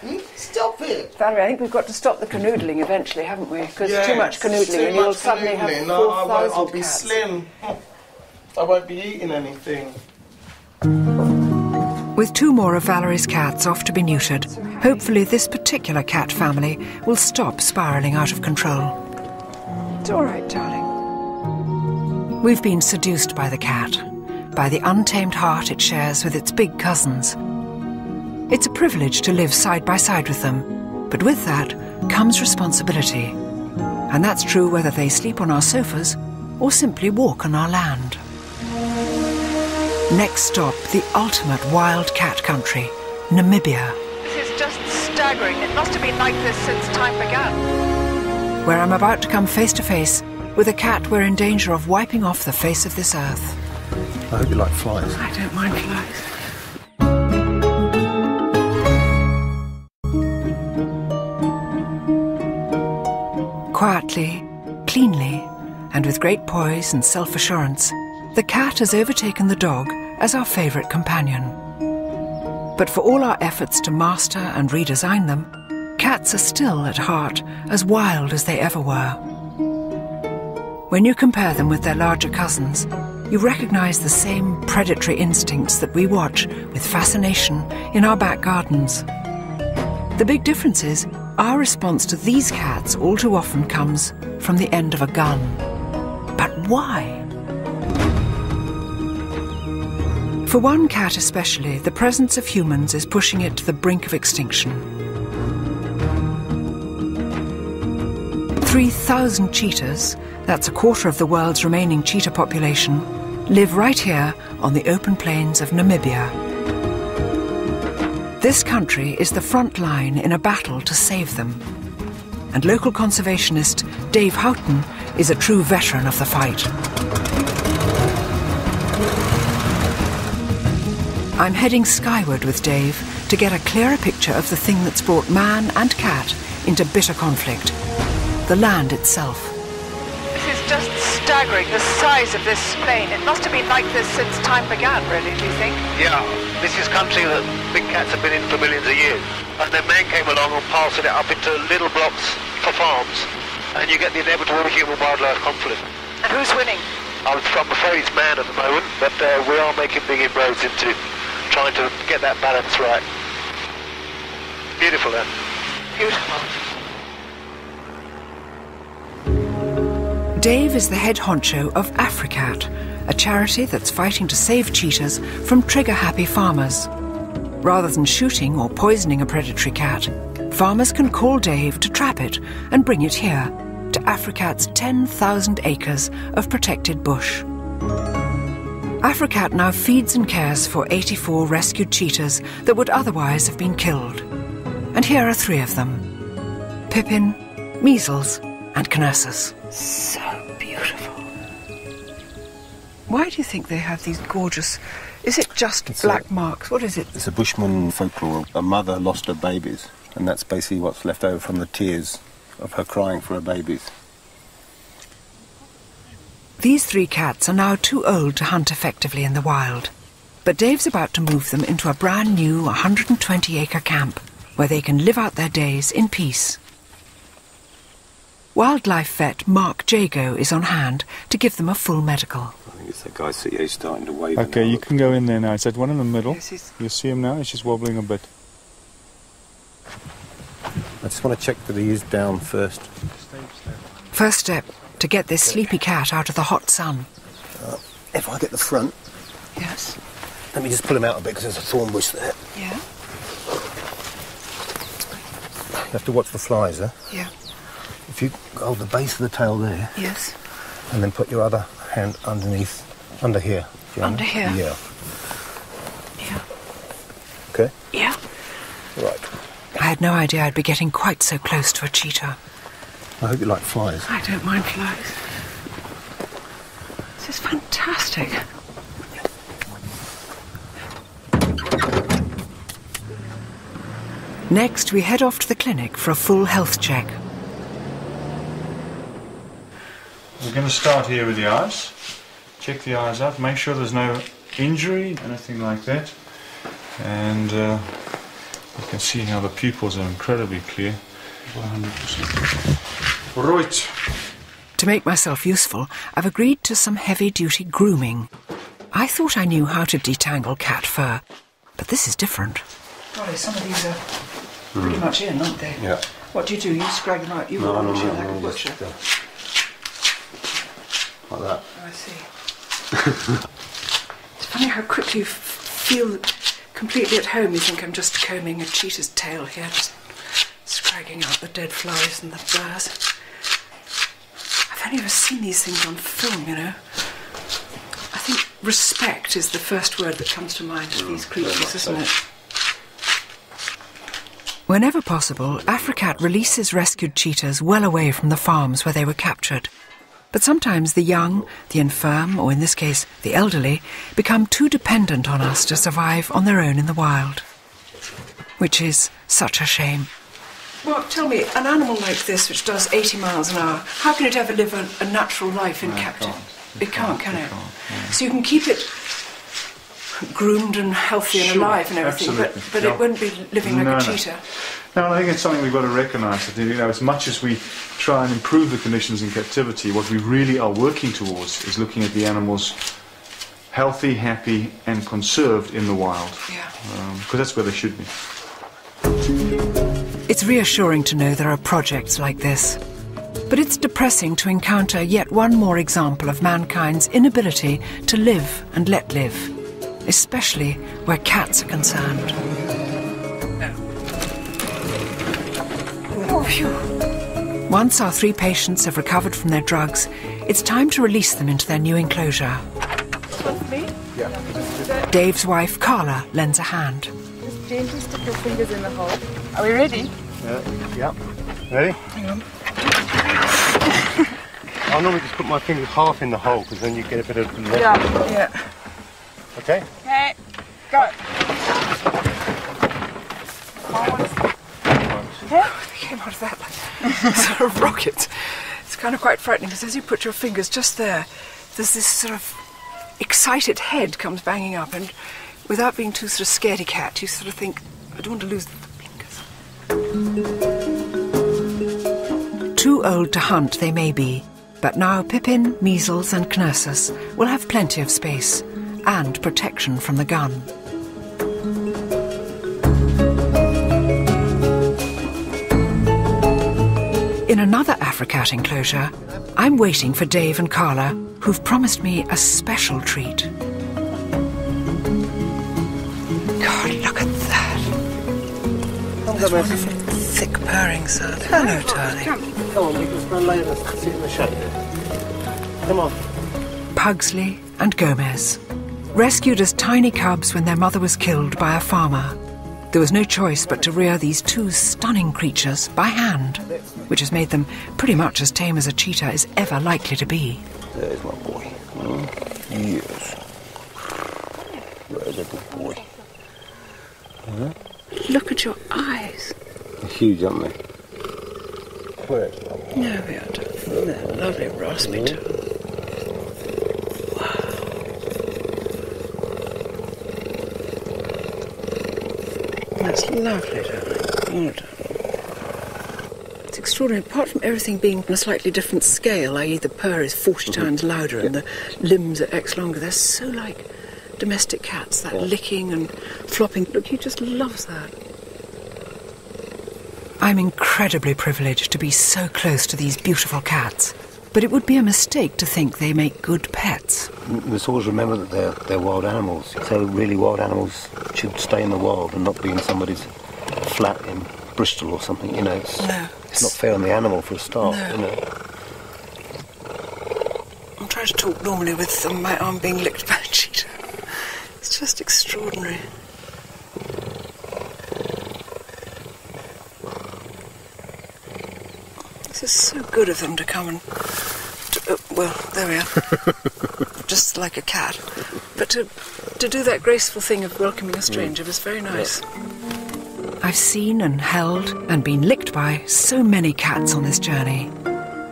Mm? Stop it. Valerie, I think we've got to stop the canoodling eventually, haven't we? Because yes, too much canoodling, and you'll suddenly have 4,000 cats. I'll be slim. I won't be eating anything. With two more of Valerie's cats off to be neutered, hopefully this particular cat family will stop spiralling out of control. It's all right, darling. We've been seduced by the cat, by the untamed heart it shares with its big cousins. It's a privilege to live side by side with them, but with that comes responsibility. And that's true whether they sleep on our sofas or simply walk on our land. Next stop, the ultimate wild cat country, Namibia. This is just staggering. It must have been like this since time began. Where I'm about to come face to face with a cat we're in danger of wiping off the face of this earth. I hope you like flies. I don't mind flies. Quietly, cleanly, and with great poise and self-assurance, the cat has overtaken the dog as our favourite companion. But for all our efforts to master and redesign them, cats are still at heart as wild as they ever were. When you compare them with their larger cousins, you recognise the same predatory instincts that we watch with fascination in our back gardens. The big difference is, our response to these cats all too often comes from the end of a gun. But why? For one cat especially, the presence of humans is pushing it to the brink of extinction. 3,000 cheetahs, that's a quarter of the world's remaining cheetah population, live right here on the open plains of Namibia. This country is the front line in a battle to save them. And local conservationist Dave Houghton is a true veteran of the fight. I'm heading skyward with Dave to get a clearer picture of the thing that's brought man and cat into bitter conflict, the land itself. This is just staggering, the size of this plain. It must have been like this since time began, really, do you think? Yeah, this is country that big cats have been in for millions of years, and then man came along and parceled it up into little blocks for farms, and you get the inevitable human-wildlife conflict. And who's winning? I'm afraid it's man at the moment, but we are making big inroads into trying to get that balance right. Beautiful, then. Beautiful. Dave is the head honcho of AfriCat, a charity that's fighting to save cheetahs from trigger-happy farmers. Rather than shooting or poisoning a predatory cat, farmers can call Dave to trap it and bring it here, to AfriCat's 10,000 acres of protected bush. AfriCat now feeds and cares for 84 rescued cheetahs that would otherwise have been killed. And here are three of them: Pippin, Measles and Knessus. So beautiful. Why do you think they have these gorgeous... Is it just black marks? What is it? It's a Bushman folklore. A mother lost her babies, and that's basically what's left over from the tears of her crying for her babies. These three cats are now too old to hunt effectively in the wild, but Dave's about to move them into a brand new 120-acre camp where they can live out their days in peace. Wildlife vet Mark Jago is on hand to give them a full medical. I think it's that guy CA starting to wave. Okay, you can go in there now. It's that one in the middle. Yes, you'll see him now. He's just wobbling a bit. I just want to check that he is down first. First step, to get this sleepy cat out of the hot sun. If I get the front... Yes. Let me just pull him out a bit, because there's a thorn bush there. Yeah. You have to watch for flies, huh? Yeah. If you hold the base of the tail there... Yes. And then put your other... hand underneath, under here. Under here? Yeah. Yeah. Okay? Yeah. Right. I had no idea I'd be getting quite so close to a cheetah. I hope you like flies. I don't mind flies. This is fantastic. Next, we head off to the clinic for a full health check. We're going to start here with the eyes. check the eyes out, make sure there's no injury, anything like that. And you can see how the pupils are incredibly clear. 100%. Right. To make myself useful, I've agreed to some heavy-duty grooming. I thought I knew how to detangle cat fur, but this is different. Golly, some of these are pretty much in, aren't they? Yeah. What do you do? You scrag them out? You roll them like a butcher? Like that. Oh, I see. It's funny how quickly you feel completely at home. You think I'm just combing a cheetah's tail here, just scragging out the dead flies and the burrs. I've only ever seen these things on film, you know. I think respect is the first word that comes to mind for these creatures, isn't it? Whenever possible, AfriCat releases rescued cheetahs well away from the farms where they were captured. But sometimes the young, the infirm, or in this case, the elderly, become too dependent on us to survive on their own in the wild. Which is such a shame. Well, tell me, an animal like this which does 80 miles an hour, how can it ever live a natural life in captivity? It can't, can it? Yeah. So you can keep it groomed and healthy and alive and everything, but it wouldn't be living like a cheetah. No, I think it's something we've got to recognise. You know, as much as we try and improve the conditions in captivity, what we really are working towards is looking at the animals healthy, happy and conserved in the wild. Yeah. Because that's where they should be. It's reassuring to know there are projects like this. But it's depressing to encounter yet one more example of mankind's inability to live and let live, especially where cats are concerned. Oh, phew. Once our three patients have recovered from their drugs, it's time to release them into their new enclosure. Yeah. Dave's wife, Carla, lends a hand. Just gently stick your fingers in the hole. Are we ready? Yeah. Ready? Hang on. I normally just put my finger half in the hole because then you get a bit of leverage. Yeah. Okay. Okay. Go. They came out of that like sort of rocket. It's kind of quite frightening because as you put your fingers just there, there's this sort of excited head comes banging up, and without being too sort of scaredy cat, you sort of think, I don't want to lose the fingers. Too old to hunt they may be, but now Pippin, Measles and Knersus will have plenty of space and protection from the gun. In another AfriCat enclosure, I'm waiting for Dave and Carla, who've promised me a special treat. God, look at that. That's wonderful. Thick purring sound. Hello, darling. Come on, you can stand like this, sit in the shade. Come on. Pugsley and Gomez. Rescued as tiny cubs when their mother was killed by a farmer. There was no choice but to rear these two stunning creatures by hand, which has made them pretty much as tame as a cheetah is ever likely to be. There's my boy. Yes. There's a good boy. Look at your eyes. They're huge, aren't they? No, we aren't. That lovely raspy too. Wow. That's lovely, darling. It's extraordinary. Apart from everything being on a slightly different scale, i.e. the purr is 40 times louder and the limbs are X longer, they're so like domestic cats, that licking and flopping. Look, he just loves that. I'm incredibly privileged to be so close to these beautiful cats, but it would be a mistake to think they make good pets. We always remember that they're wild animals, so really wild animals should stay in the wild and not be in somebody's flat in Bristol or something, you know. It's not fair on the animal for a start, you know. I'm trying to talk normally with my arm being licked by a cheetah. It's just extraordinary. It's so good of them to come and... well, there we are. Just like a cat. But to do that graceful thing of welcoming a stranger was very nice. I've seen and held and been licked by so many cats on this journey.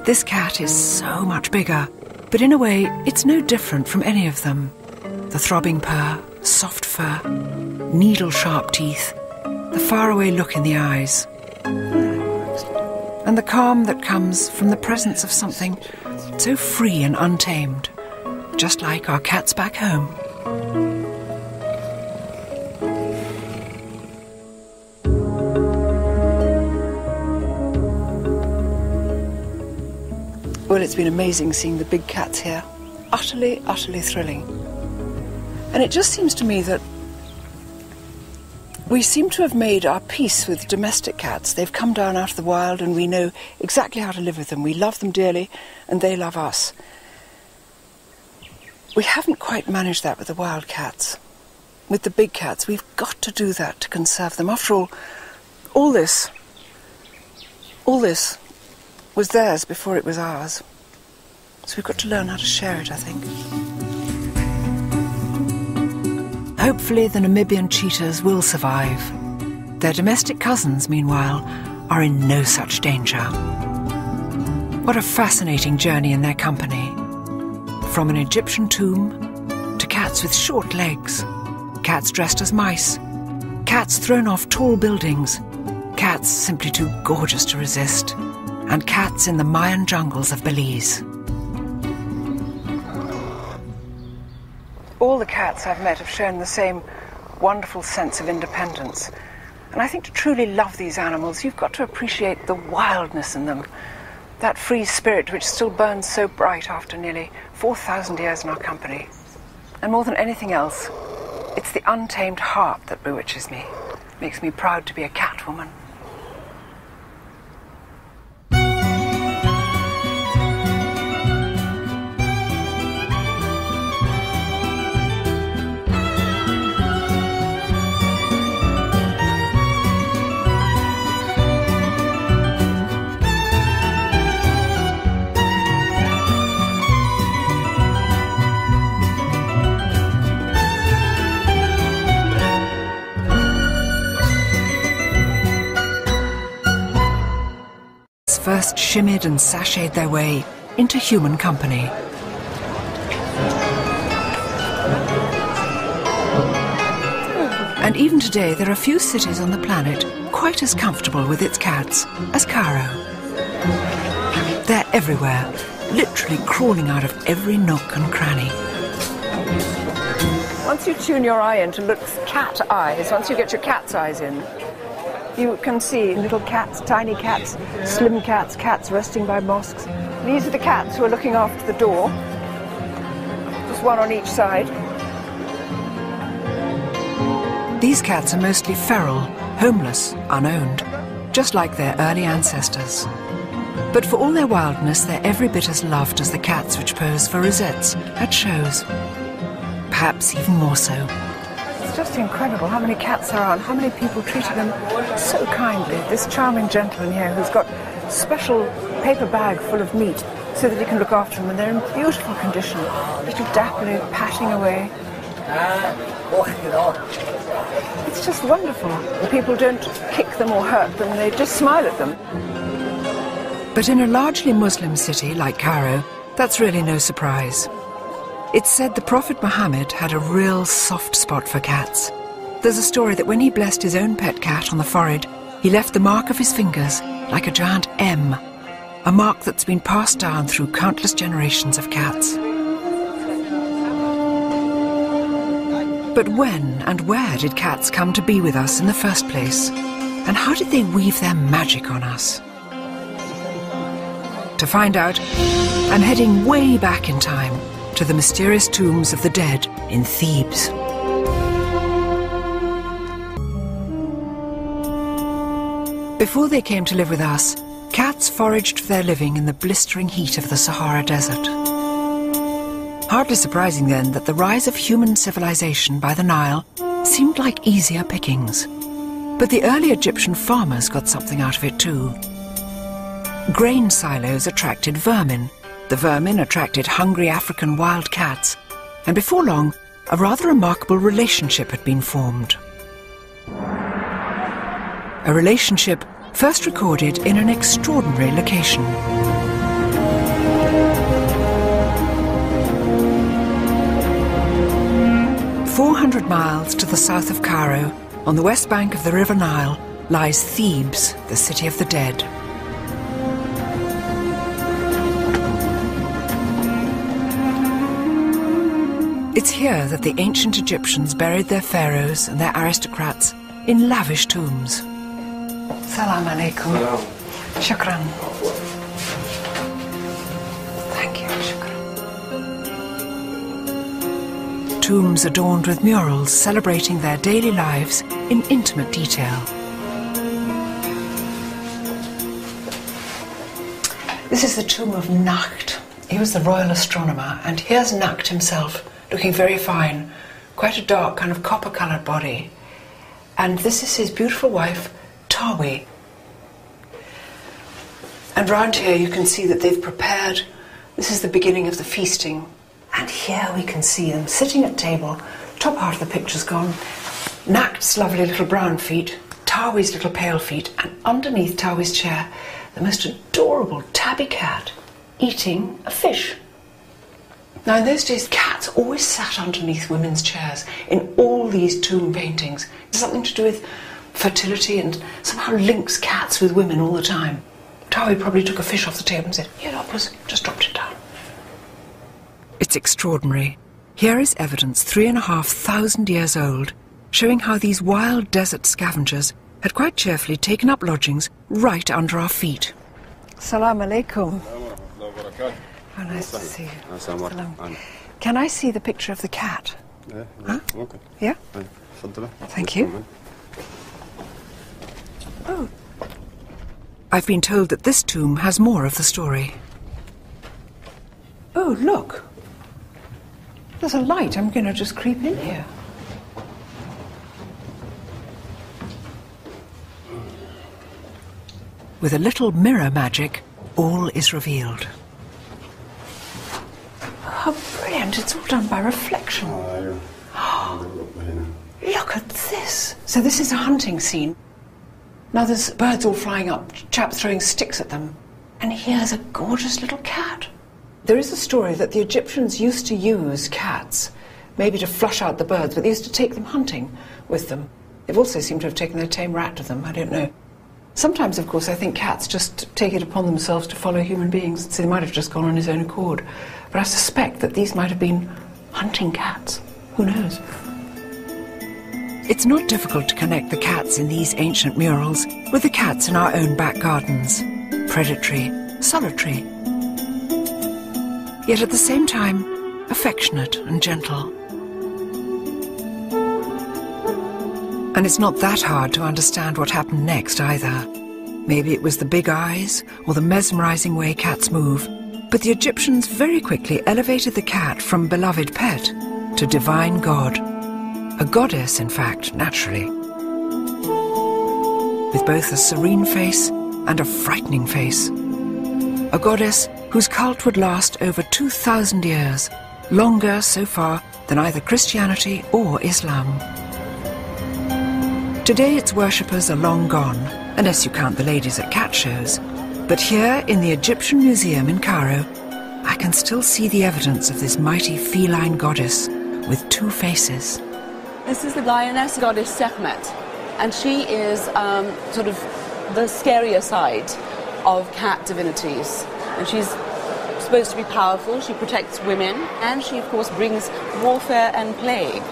This cat is so much bigger, But in a way, it's no different from any of them. The throbbing purr, soft fur, needle-sharp teeth, the faraway look in the eyes, and the calm that comes from the presence of something so free and untamed, just like our cats back home. Well, it's been amazing seeing the big cats here. Utterly, utterly thrilling. And it just seems to me that we seem to have made our peace with domestic cats. They've come down out of the wild and we know exactly how to live with them. We love them dearly and they love us. We haven't quite managed that with the wild cats. With the big cats, we've got to do that to conserve them. After all this was theirs before it was ours. So we've got to learn how to share it, I think. Hopefully the Namibian cheetahs will survive. Their domestic cousins, meanwhile, are in no such danger. What a fascinating journey in their company. From an Egyptian tomb to cats with short legs, cats dressed as mice, cats thrown off tall buildings, cats simply too gorgeous to resist, and cats in the Mayan jungles of Belize. All the cats I've met have shown the same wonderful sense of independence. And I think to truly love these animals, you've got to appreciate the wildness in them. That free spirit which still burns so bright after nearly 4,000 years in our company. And more than anything else, it's the untamed heart that bewitches me. Makes me proud to be a cat woman. First shimmied and sashayed their way into human company. And even today there are few cities on the planet quite as comfortable with its cats as Cairo. They're everywhere, literally crawling out of every nook and cranny. Once you tune your eye in to look cat eyes, once you get your cat's eyes in, you can see little cats, tiny cats, slim cats, cats resting by mosques. These are the cats who are looking after the door. Just one on each side. These cats are mostly feral, homeless, unowned, just like their early ancestors. But for all their wildness, they're every bit as loved as the cats which pose for rosettes at shows. Perhaps even more so. It's just incredible how many cats there are and how many people treated them so kindly. This charming gentleman here who's got a special paper bag full of meat so that he can look after them, and they're in beautiful condition, little dappling, patting away. It's just wonderful. The people don't kick them or hurt them, they just smile at them. But in a largely Muslim city like Cairo, that's really no surprise. It's said the Prophet Muhammad had a real soft spot for cats. There's a story that when he blessed his own pet cat on the forehead, he left the mark of his fingers like a giant M, a mark that's been passed down through countless generations of cats. But when and where did cats come to be with us in the first place? And how did they weave their magic on us? To find out, I'm heading way back in time, to the mysterious tombs of the dead in Thebes. Before they came to live with us, cats foraged for their living in the blistering heat of the Sahara Desert. Hardly surprising then that the rise of human civilization by the Nile seemed like easier pickings. But the early Egyptian farmers got something out of it too. Grain silos attracted vermin. The vermin attracted hungry African wild cats, and before long, a rather remarkable relationship had been formed. A relationship first recorded in an extraordinary location. 400 miles to the south of Cairo, on the west bank of the River Nile, lies Thebes, the city of the dead. It's here that the ancient Egyptians buried their pharaohs and their aristocrats in lavish tombs. Salam alaikum. Salam. Shukran. Thank you, shukran. Tombs adorned with murals celebrating their daily lives in intimate detail. This is the tomb of Nakht. He was the royal astronomer, and here's Nakht himself, looking very fine, quite a dark kind of copper-coloured body. And this is his beautiful wife, Tawi. And round here you can see that they've prepared. This is the beginning of the feasting. And here we can see them sitting at table. Top part of the picture's gone. Nakht's lovely little brown feet, Tawi's little pale feet, and underneath Tawi's chair, the most adorable tabby cat eating a fish. Now, in those days, cats always sat underneath women's chairs in all these tomb paintings. It's something to do with fertility and somehow links cats with women all the time. Tawi probably took a fish off the table and said, "Here, Opus," just dropped it down. It's extraordinary. Here is evidence 3,500 years old, showing how these wild desert scavengers had quite cheerfully taken up lodgings right under our feet. Salam alaikum. Oh, nice to see you. Salam. Can I see the picture of the cat? Yeah. Huh? Okay. Yeah? Thank you. Oh. I've been told that this tomb has more of the story. Oh, look. There's a light. I'm going to just creep in here. With a little mirror magic, all is revealed. How brilliant, it's all done by reflection. Look at this. So this is a hunting scene. Now there's birds all flying up, chaps throwing sticks at them. And here's a gorgeous little cat. There is a story that the Egyptians used to use cats, maybe to flush out the birds, but they used to take them hunting with them. They've also seemed to have taken their tame rat with them, I don't know. Sometimes, of course, I think cats just take it upon themselves to follow human beings, so they might have just gone on his own accord. But I suspect that these might have been hunting cats. Who knows? It's not difficult to connect the cats in these ancient murals with the cats in our own back gardens. Predatory, solitary. Yet at the same time, affectionate and gentle. And it's not that hard to understand what happened next either. Maybe it was the big eyes or the mesmerizing way cats move, but the Egyptians very quickly elevated the cat from beloved pet to divine god. A goddess, in fact, naturally. With both a serene face and a frightening face. A goddess whose cult would last over 2,000 years, longer so far than either Christianity or Islam. Today its worshippers are long gone, unless you count the ladies at cat shows. But here in the Egyptian Museum in Cairo, I can still see the evidence of this mighty feline goddess with two faces. This is the lioness goddess Sekhmet, and she is sort of the scarier side of cat divinities. And she's supposed to be powerful, she protects women, and she of course brings warfare and plague,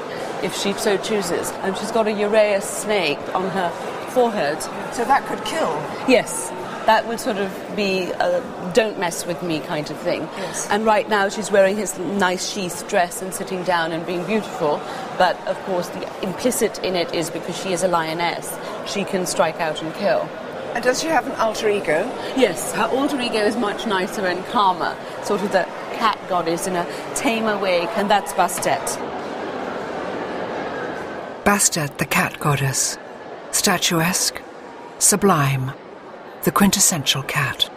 if she so chooses. And she's got a uraeus snake on her forehead. So that could kill? Yes, that would sort of be a don't mess with me kind of thing. Yes. And right now she's wearing his nice sheath dress and sitting down and being beautiful, but of course the implicit in it is because she is a lioness, she can strike out and kill. And does she have an alter ego? Yes, her alter ego is much nicer and calmer, sort of the cat goddess in a tamer way, and that's Bastet. Bastet, the cat goddess, statuesque, sublime, the quintessential cat.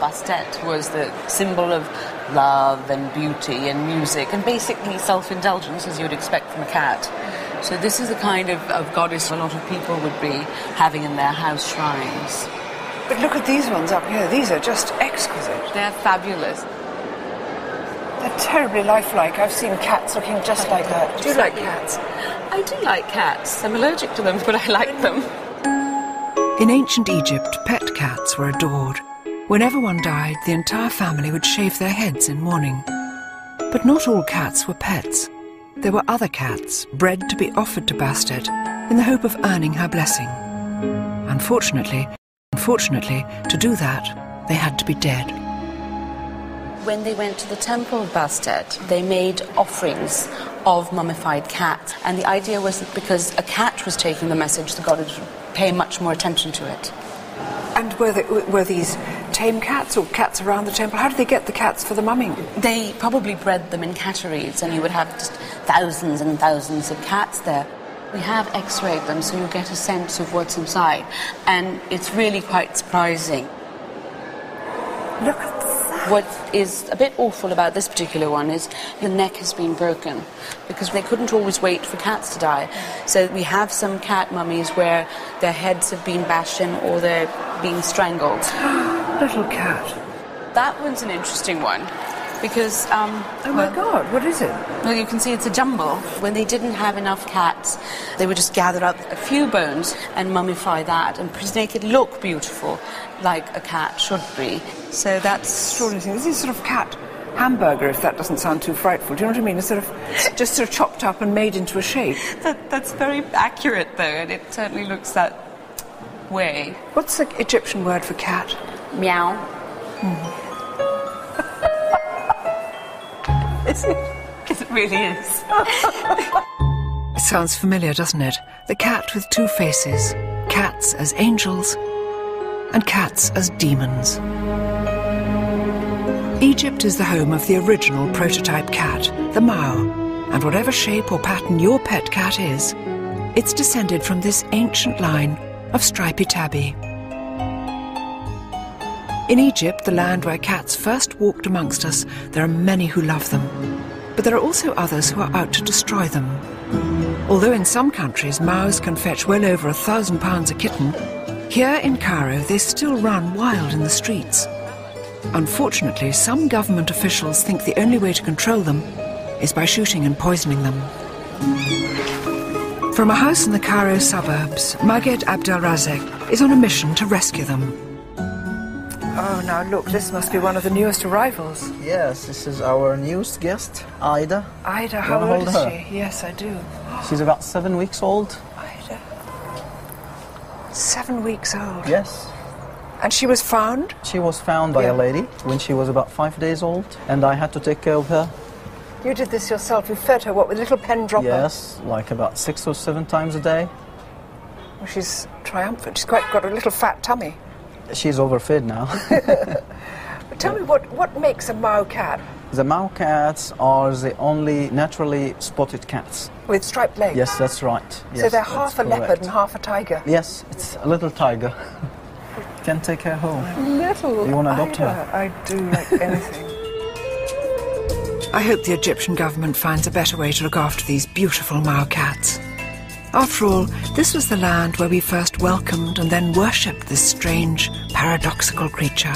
Bastet was the symbol of love and beauty and music and basically self-indulgence, as you would expect from a cat. So this is the kind of goddess a lot of people would be having in their house shrines. But look at these ones up here. These are just exquisite. They're fabulous. They're terribly lifelike. I've seen cats looking just like that. Do you like cats? I do like cats. I'm allergic to them, but I like them. In ancient Egypt, pet cats were adored. Whenever one died, the entire family would shave their heads in mourning. But not all cats were pets. There were other cats, bred to be offered to Bastet in the hope of earning her blessing. Unfortunately, to do that, they had to be dead. When they went to the temple of Bastet, they made offerings of mummified cats. And the idea was that because a cat was taking the message, the god would pay much more attention to it. And were these tame cats or cats around the temple? How did they get the cats for the mumming? They probably bred them in catteries, and you would have just thousands and thousands of cats there. We have x-rayed them, so you get a sense of what's inside. And it's really quite surprising. Look at that. What is a bit awful about this particular one is the neck has been broken, because they couldn't always wait for cats to die. So we have some cat mummies where their heads have been bashed in or they're being strangled. Little cat. That one's an interesting one. Because, oh my God, what is it? Well, you can see it's a jumble. When they didn't have enough cats, they would just gather up a few bones and mummify that and make it look beautiful, like a cat should be. So that's... extraordinary thing. This is sort of cat hamburger, if that doesn't sound too frightful. Do you know what I mean? It's sort of just sort of chopped up and made into a shape. That's very accurate, though, and it certainly looks that way. What's the Egyptian word for cat? Meow. Mm. It really is. It sounds familiar, doesn't it? The cat with two faces. Cats as angels and cats as demons. Egypt is the home of the original prototype cat, the Mao. And whatever shape or pattern your pet cat is, it's descended from this ancient line of stripy tabby. In Egypt, the land where cats first walked amongst us, there are many who love them. But there are also others who are out to destroy them. Although in some countries, Maos can fetch well over £1,000 a kitten, here in Cairo, they still run wild in the streets. Unfortunately, some government officials think the only way to control them is by shooting and poisoning them. From a house in the Cairo suburbs, Maged Abdelrazek is on a mission to rescue them. Oh, now look, this must be one of the newest arrivals. Yes, this is our newest guest, Ida. Ida, how old is she? Yes, I do. She's about 7 weeks old. Ida. 7 weeks old? Yes. And she was found? She was found by a lady when she was about 5 days old, and I had to take care of her. You did this yourself? You fed her, what, with a little pen dropper? Yes, like about 6 or 7 times a day. Well, she's triumphant. She's quite got a little fat tummy. She's overfed now. But tell me, what makes a Mao cat? The Mao cats are the only naturally spotted cats. With striped legs? Yes, that's right. Yes, so they're half a leopard and half a tiger? Yes, it's a little tiger. Can take her home. Little you want to adopt her? I do, like anything. I hope the Egyptian government finds a better way to look after these beautiful Mao cats. After all, this was the land where we first welcomed and then worshipped this strange, paradoxical creature.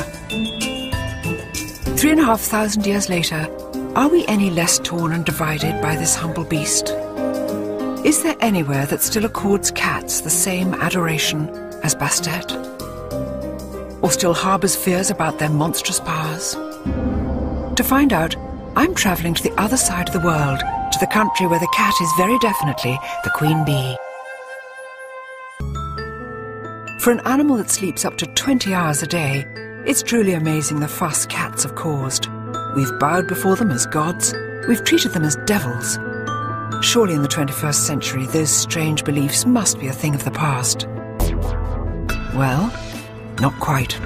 3,500 years later, are we any less torn and divided by this humble beast? Is there anywhere that still accords cats the same adoration as Bastet? Or still harbours fears about their monstrous powers? To find out, I'm travelling to the other side of the world, to the country where the cat is very definitely the queen bee. For an animal that sleeps up to 20 hours a day, it's truly amazing the fuss cats have caused. We've bowed before them as gods, we've treated them as devils. Surely in the 21st century, those strange beliefs must be a thing of the past. Well, not quite.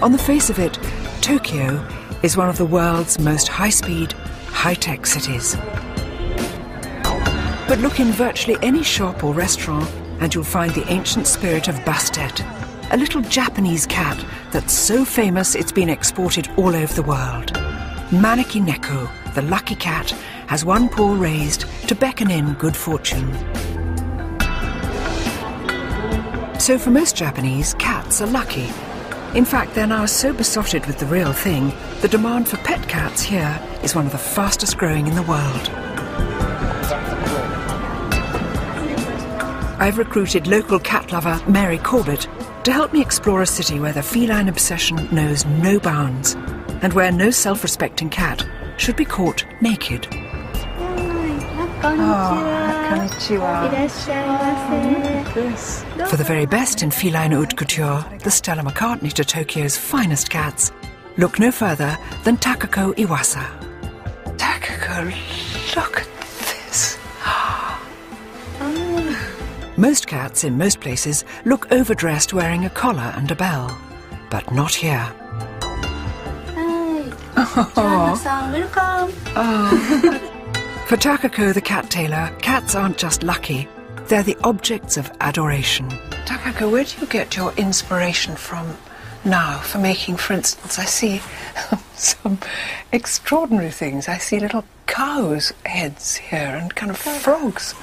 On the face of it, Tokyo is one of the world's most high-speed, high-tech cities. But look in virtually any shop or restaurant and you'll find the ancient spirit of Bastet, a little Japanese cat that's so famous it's been exported all over the world. Maneki-neko, the lucky cat, has one paw raised to beckon in good fortune. So for most Japanese, cats are lucky. In fact, they're now so besotted with the real thing, the demand for pet cats here is one of the fastest growing in the world. I've recruited local cat lover Mary Corbett to help me explore a city where the feline obsession knows no bounds and where no self-respecting cat should be caught naked. For the very best in feline haute couture, the Stella McCartney to Tokyo's finest cats, look no further than Takako Iwasa. Takako, look at this. Most cats in most places look overdressed wearing a collar and a bell, but not here. For Takako the cat tailor, cats aren't just lucky, they're the objects of adoration. Takako, where do you get your inspiration from now for making, for instance, I see some extraordinary things. I see little cows' heads here and kind of frogs.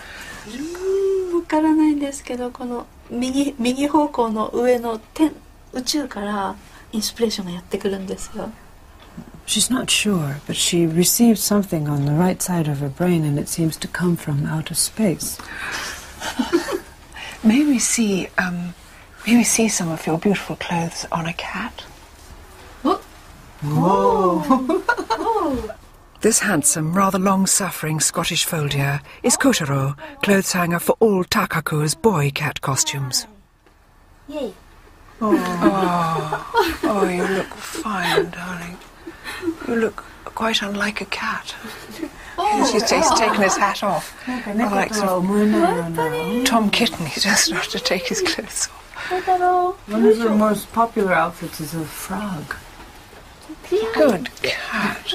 She's not sure, but she received something on the right side of her brain and it seems to come from outer space. May we see some of your beautiful clothes on a cat? Whoa! Whoa. This handsome, rather long-suffering Scottish foldier is Kotaro, clothes hanger for all Takako's boy cat costumes. Yay! Oh, you look fine, darling. You look quite unlike a cat. He's taken his hat off. Like Tom Kitten, he doesn't have to take his clothes off. One of the most popular outfits is a frog. Good cat.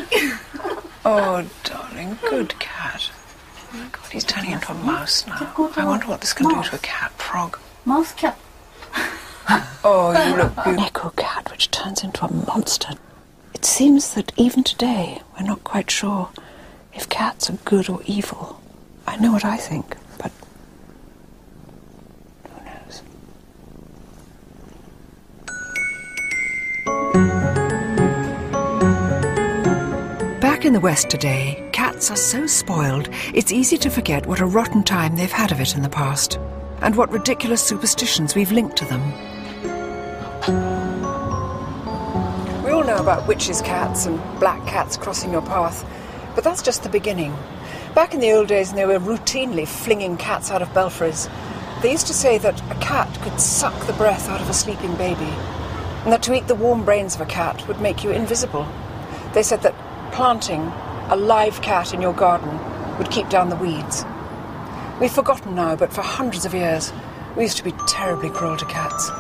Oh, darling, good cat. Oh my God, he's turning into a mouse now. I wonder what this can do to a cat. Frog. Mouse cat. Oh, you look beautiful. Bakeneko cat, which turns into a monster. It seems that even today, we're not quite sure if cats are good or evil. I know what I think, but who knows? Back in the West today, cats are so spoiled, it's easy to forget what a rotten time they've had of it in the past, and what ridiculous superstitions we've linked to them. About witches' cats and black cats crossing your path, but that's just the beginning. Back in the old days, they were routinely flinging cats out of belfries. They used to say that a cat could suck the breath out of a sleeping baby, and that to eat the warm brains of a cat would make you invisible. They said that planting a live cat in your garden would keep down the weeds. We've forgotten now, but for hundreds of years, we used to be terribly cruel to cats.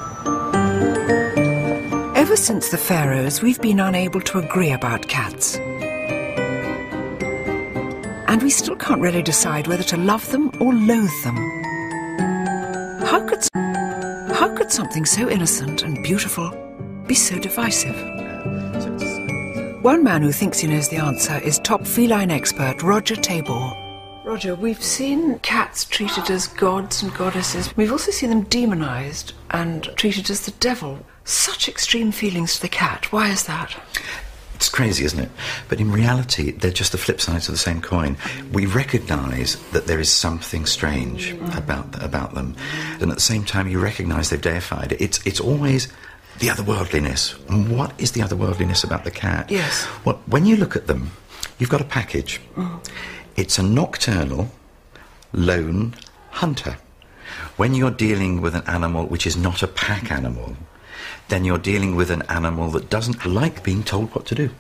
Ever since the Pharaohs, we've been unable to agree about cats. And we still can't really decide whether to love them or loathe them. How could something so innocent and beautiful be so divisive? One man who thinks he knows the answer is top feline expert Roger Tabor. Roger, we've seen cats treated as gods and goddesses. We've also seen them demonised and treated as the devil. Such extreme feelings to the cat. Why is that? It's crazy, isn't it? But in reality, they're just the flip sides of the same coin. We recognise that there is something strange about them, and at the same time, you recognise they've deified it. It's always the otherworldliness. And what is the otherworldliness about the cat? Yes. Well, when you look at them, you've got a package. Mm. It's a nocturnal, lone hunter. When you're dealing with an animal which is not a pack animal, then you're dealing with an animal that doesn't like being told what to do.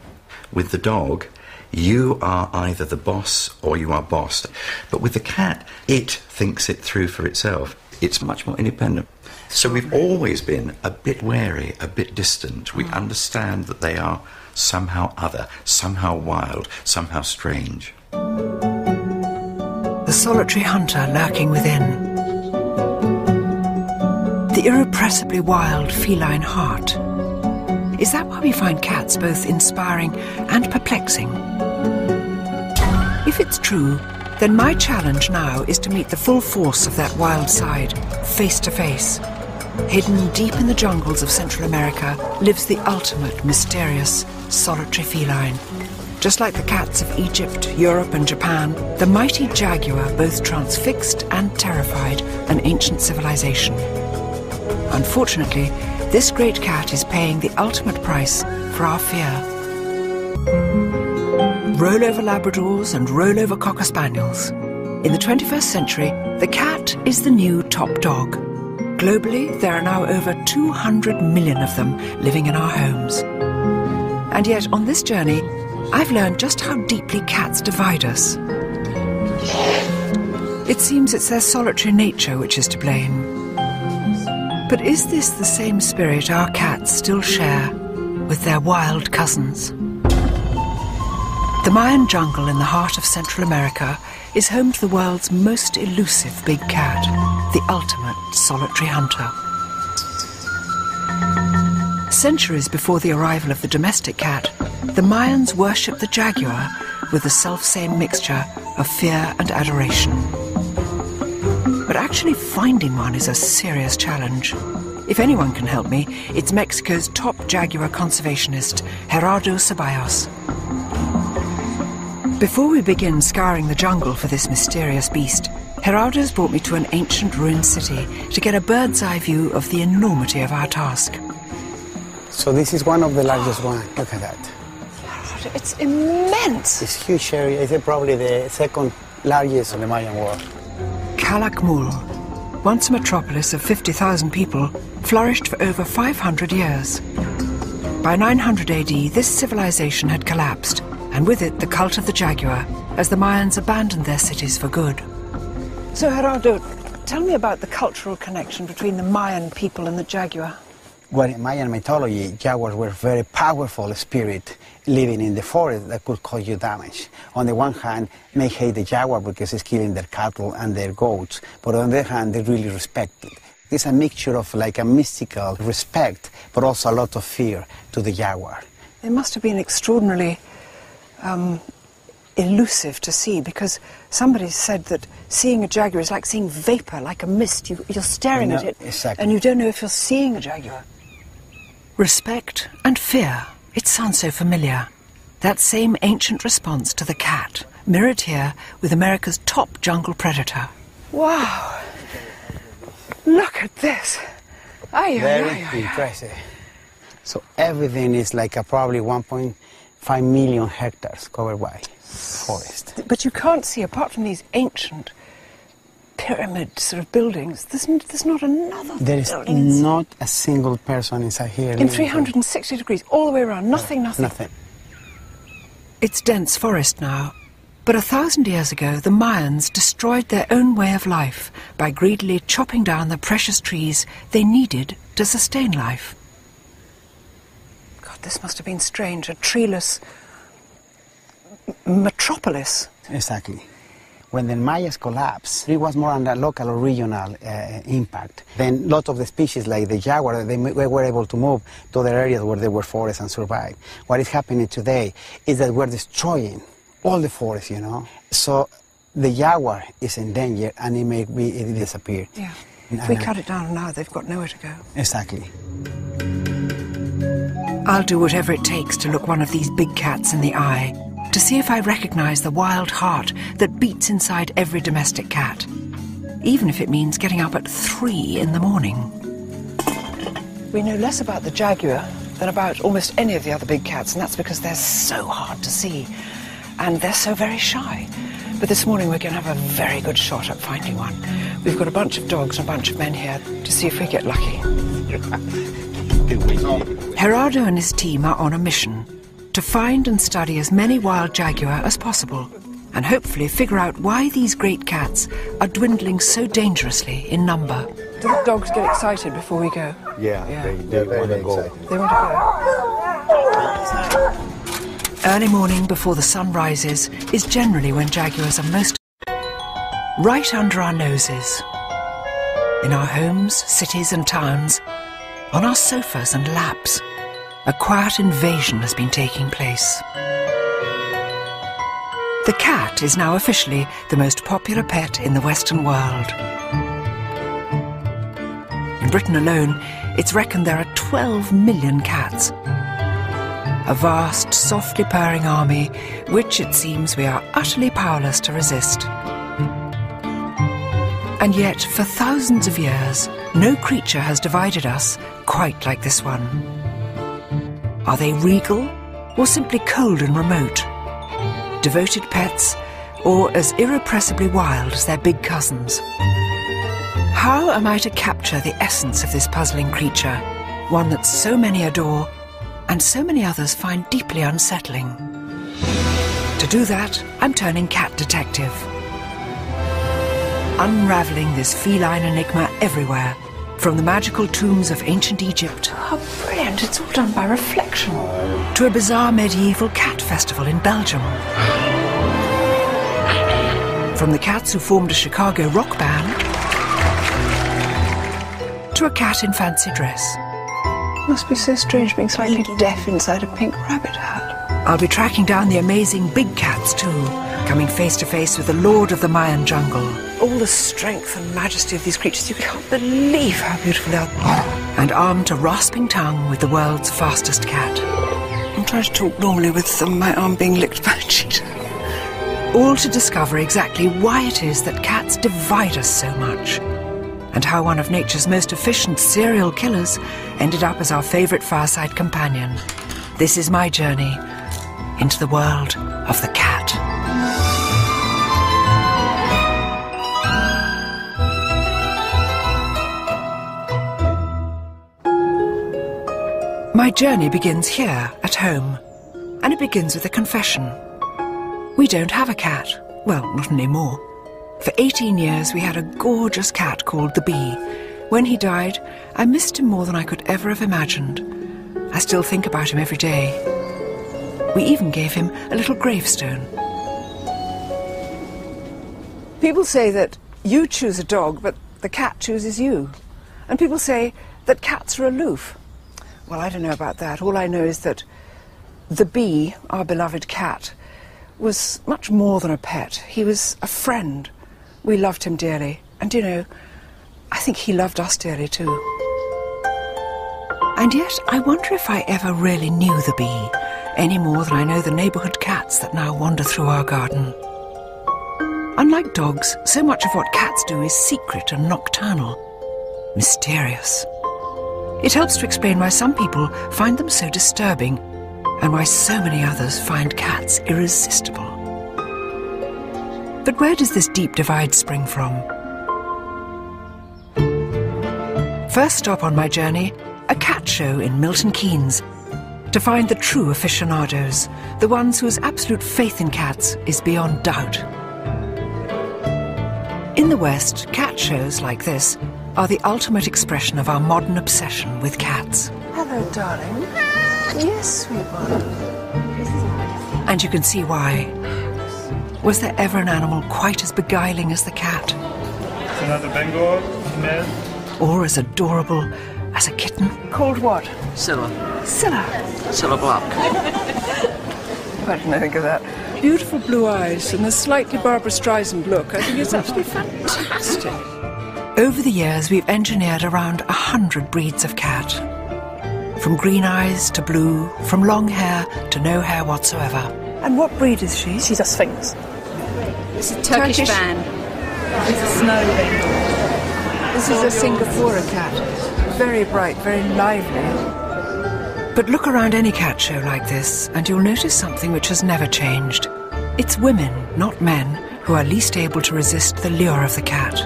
With the dog, you are either the boss or you are bossed. But with the cat, it thinks it through for itself. It's much more independent. So we've always been a bit wary, a bit distant. We understand that they are somehow other, somehow wild, somehow strange. The solitary hunter lurking within. The irrepressibly wild feline heart. Is that why we find cats both inspiring and perplexing? If it's true, then my challenge now is to meet the full force of that wild side, face to face, Hidden deep in the jungles of Central America lives the ultimate mysterious, solitary feline. Just like the cats of Egypt, Europe and Japan, the mighty jaguar both transfixed and terrified an ancient civilization. Unfortunately, this great cat is paying the ultimate price for our fear. Rollover Labradors and rollover Cocker Spaniels. In the 21st century, the cat is the new top dog. Globally, there are now over 200 million of them living in our homes. And yet, on this journey, I've learned just how deeply cats divide us. It seems it's their solitary nature which is to blame. But is this the same spirit our cats still share with their wild cousins? The Mayan jungle in the heart of Central America is home to the world's most elusive big cat, the ultimate solitary hunter. Centuries before the arrival of the domestic cat, the Mayans worshipped the jaguar with the self-same mixture of fear and adoration. But actually finding one is a serious challenge. If anyone can help me, it's Mexico's top jaguar conservationist, Gerardo Ceballos. Before we begin scouring the jungle for this mysterious beast, Gerardo's brought me to an ancient ruined city to get a bird's-eye view of the enormity of our task. So this is one of the largest ones. Look at that. Gerardo, it's immense. It's a huge area. It's probably the second largest in the Mayan world. Calakmul, once a metropolis of 50,000 people, flourished for over 500 years. By 900 AD, this civilization had collapsed, and with it the cult of the jaguar, as the Mayans abandoned their cities for good. So, Gerardo, tell me about the cultural connection between the Mayan people and the jaguar. Well, in Mayan mythology, jaguars were a very powerful spirit living in the forest that could cause you damage. On the one hand, they hate the jaguar because it's killing their cattle and their goats, but on the other hand, they really respect it. It's a mixture of like a mystical respect, but also a lot of fear to the jaguar. It must have been extraordinarily elusive to see, because somebody said that seeing a jaguar is like seeing vapor, like a mist. You're staring at it, exactly, and you don't know if you're seeing a jaguar. Respect and fear. It sounds so familiar. That same ancient response to the cat, mirrored here with America's top jungle predator. Wow! Look at this! Very impressive. So everything is like a probably 1.5 million hectares covered by forest. But you can't see, apart from these ancient pyramid sort of buildings, there's not another building. There is not a single person inside here. In 360 degrees, all the way around, nothing. It's dense forest now, but 1,000 years ago, the Mayans destroyed their own way of life by greedily chopping down the precious trees they needed to sustain life. God, this must have been strange, a treeless metropolis. Exactly. When the Mayas collapsed, it was more on a local or regional impact. Then lots of the species, like the jaguar, they were able to move to other areas where there were forests and survive. What is happening today is that we're destroying all the forests, you know. So the jaguar is in danger, and it may be, it disappear. Yeah. If we cut it down now, they've got nowhere to go. Exactly. I'll do whatever it takes to look one of these big cats in the eye, to see if I recognize the wild heart that beats inside every domestic cat, even if it means getting up at 3 in the morning. We know less about the jaguar than about almost any of the other big cats, and that's because they're so hard to see, and they're so very shy. But this morning we're going to have a very good shot at finding one. We've got a bunch of dogs and a bunch of men here to see if we get lucky. Gerardo and his team are on a mission to find and study as many wild jaguar as possible, and hopefully figure out why these great cats are dwindling so dangerously in number. Do the dogs get excited before we go? Yeah. They want to go. Early morning before the sun rises is generally when jaguars are most right under our noses. In our homes, cities and towns, on our sofas and laps, a quiet invasion has been taking place. The cat is now officially the most popular pet in the Western world. In Britain alone, it's reckoned there are 12 million cats. A vast, softly purring army, which it seems we are utterly powerless to resist. And yet, for thousands of years, no creature has divided us quite like this one. Are they regal, or simply cold and remote? Devoted pets, or as irrepressibly wild as their big cousins? How am I to capture the essence of this puzzling creature, one that so many adore, and so many others find deeply unsettling? To do that, I'm turning cat detective. Unravelling this feline enigma everywhere, from the magical tombs of ancient Egypt... Oh, brilliant, it's all done by reflection. ...to a bizarre medieval cat festival in Belgium. From the cats who formed a Chicago rock band... to a cat in fancy dress. It must be so strange being slightly deaf inside a pink rabbit hat. I'll be tracking down the amazing big cats too, coming face to face with the lord of the Mayan jungle. All the strength and majesty of these creatures, you can't believe how beautiful they are. And armed to rasping tongue with the world's fastest cat. I'm trying to talk normally with my arm being licked by a cheetah. All to discover exactly why it is that cats divide us so much, and how one of nature's most efficient serial killers ended up as our favourite fireside companion. This is my journey into the world of the cat. My journey begins here, at home, and it begins with a confession. We don't have a cat. Well, not anymore. For 18 years, we had a gorgeous cat called The Bee. When he died, I missed him more than I could ever have imagined. I still think about him every day. We even gave him a little gravestone. People say that you choose a dog, but the cat chooses you. And people say that cats are aloof. Well, I don't know about that. All I know is that The Bee, our beloved cat, was much more than a pet. He was a friend. We loved him dearly. And, you know, I think he loved us dearly too. And yet, I wonder if I ever really knew The Bee, any more than I know the neighbourhood cats that now wander through our garden. Unlike dogs, so much of what cats do is secret and nocturnal, mysterious. It helps to explain why some people find them so disturbing and why so many others find cats irresistible. But where does this deep divide spring from? First stop on my journey, a cat show in Milton Keynes, to find the true aficionados, the ones whose absolute faith in cats is beyond doubt. In the West, cat shows like this are the ultimate expression of our modern obsession with cats. Hello, darling. Yes, sweet one. And you can see why. Was there ever an animal quite as beguiling as the cat? Another Bengal, female. Or as adorable as a kitten? Called what? Scylla. Scylla? Scylla Black. I didn't think of that. Beautiful blue eyes and a slightly Barbara Streisand look. I think it's absolutely fantastic. Over the years, we've engineered around 100 breeds of cat. From green eyes to blue, from long hair to no hair whatsoever. And what breed is she? She's a Sphinx. It's a Turkish van. It's a snow Bengal. This is a Singapore cat. Very bright, very lively. But look around any cat show like this, and you'll notice something which has never changed. It's women, not men, who are least able to resist the lure of the cat.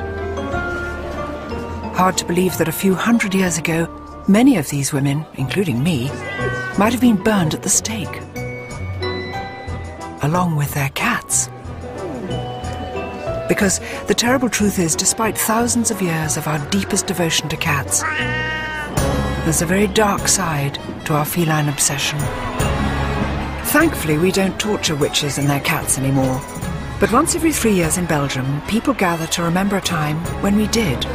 Hard to believe that a few hundred years ago, many of these women, including me, might have been burned at the stake, along with their cats. Because the terrible truth is, despite thousands of years of our deepest devotion to cats, there's a very dark side to our feline obsession. Thankfully, we don't torture witches and their cats anymore. But once every 3 years in Belgium, people gather to remember a time when we did.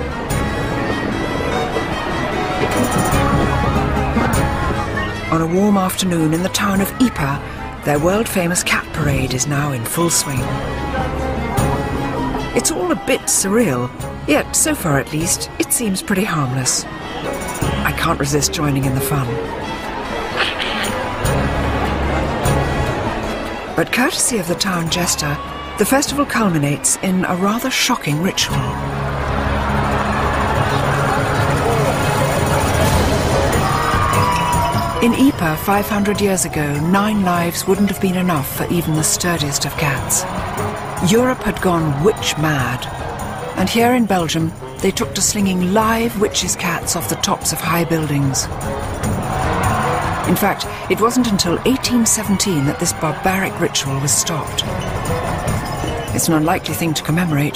On a warm afternoon in the town of Ypres, their world-famous cat parade is now in full swing. It's all a bit surreal, yet so far at least, it seems pretty harmless. I can't resist joining in the fun. But courtesy of the town jester, the festival culminates in a rather shocking ritual. In Ypres, 500 years ago, 9 lives wouldn't have been enough for even the sturdiest of cats. Europe had gone witch mad, and here in Belgium, they took to slinging live witches' cats off the tops of high buildings. In fact, it wasn't until 1817 that this barbaric ritual was stopped. It's an unlikely thing to commemorate,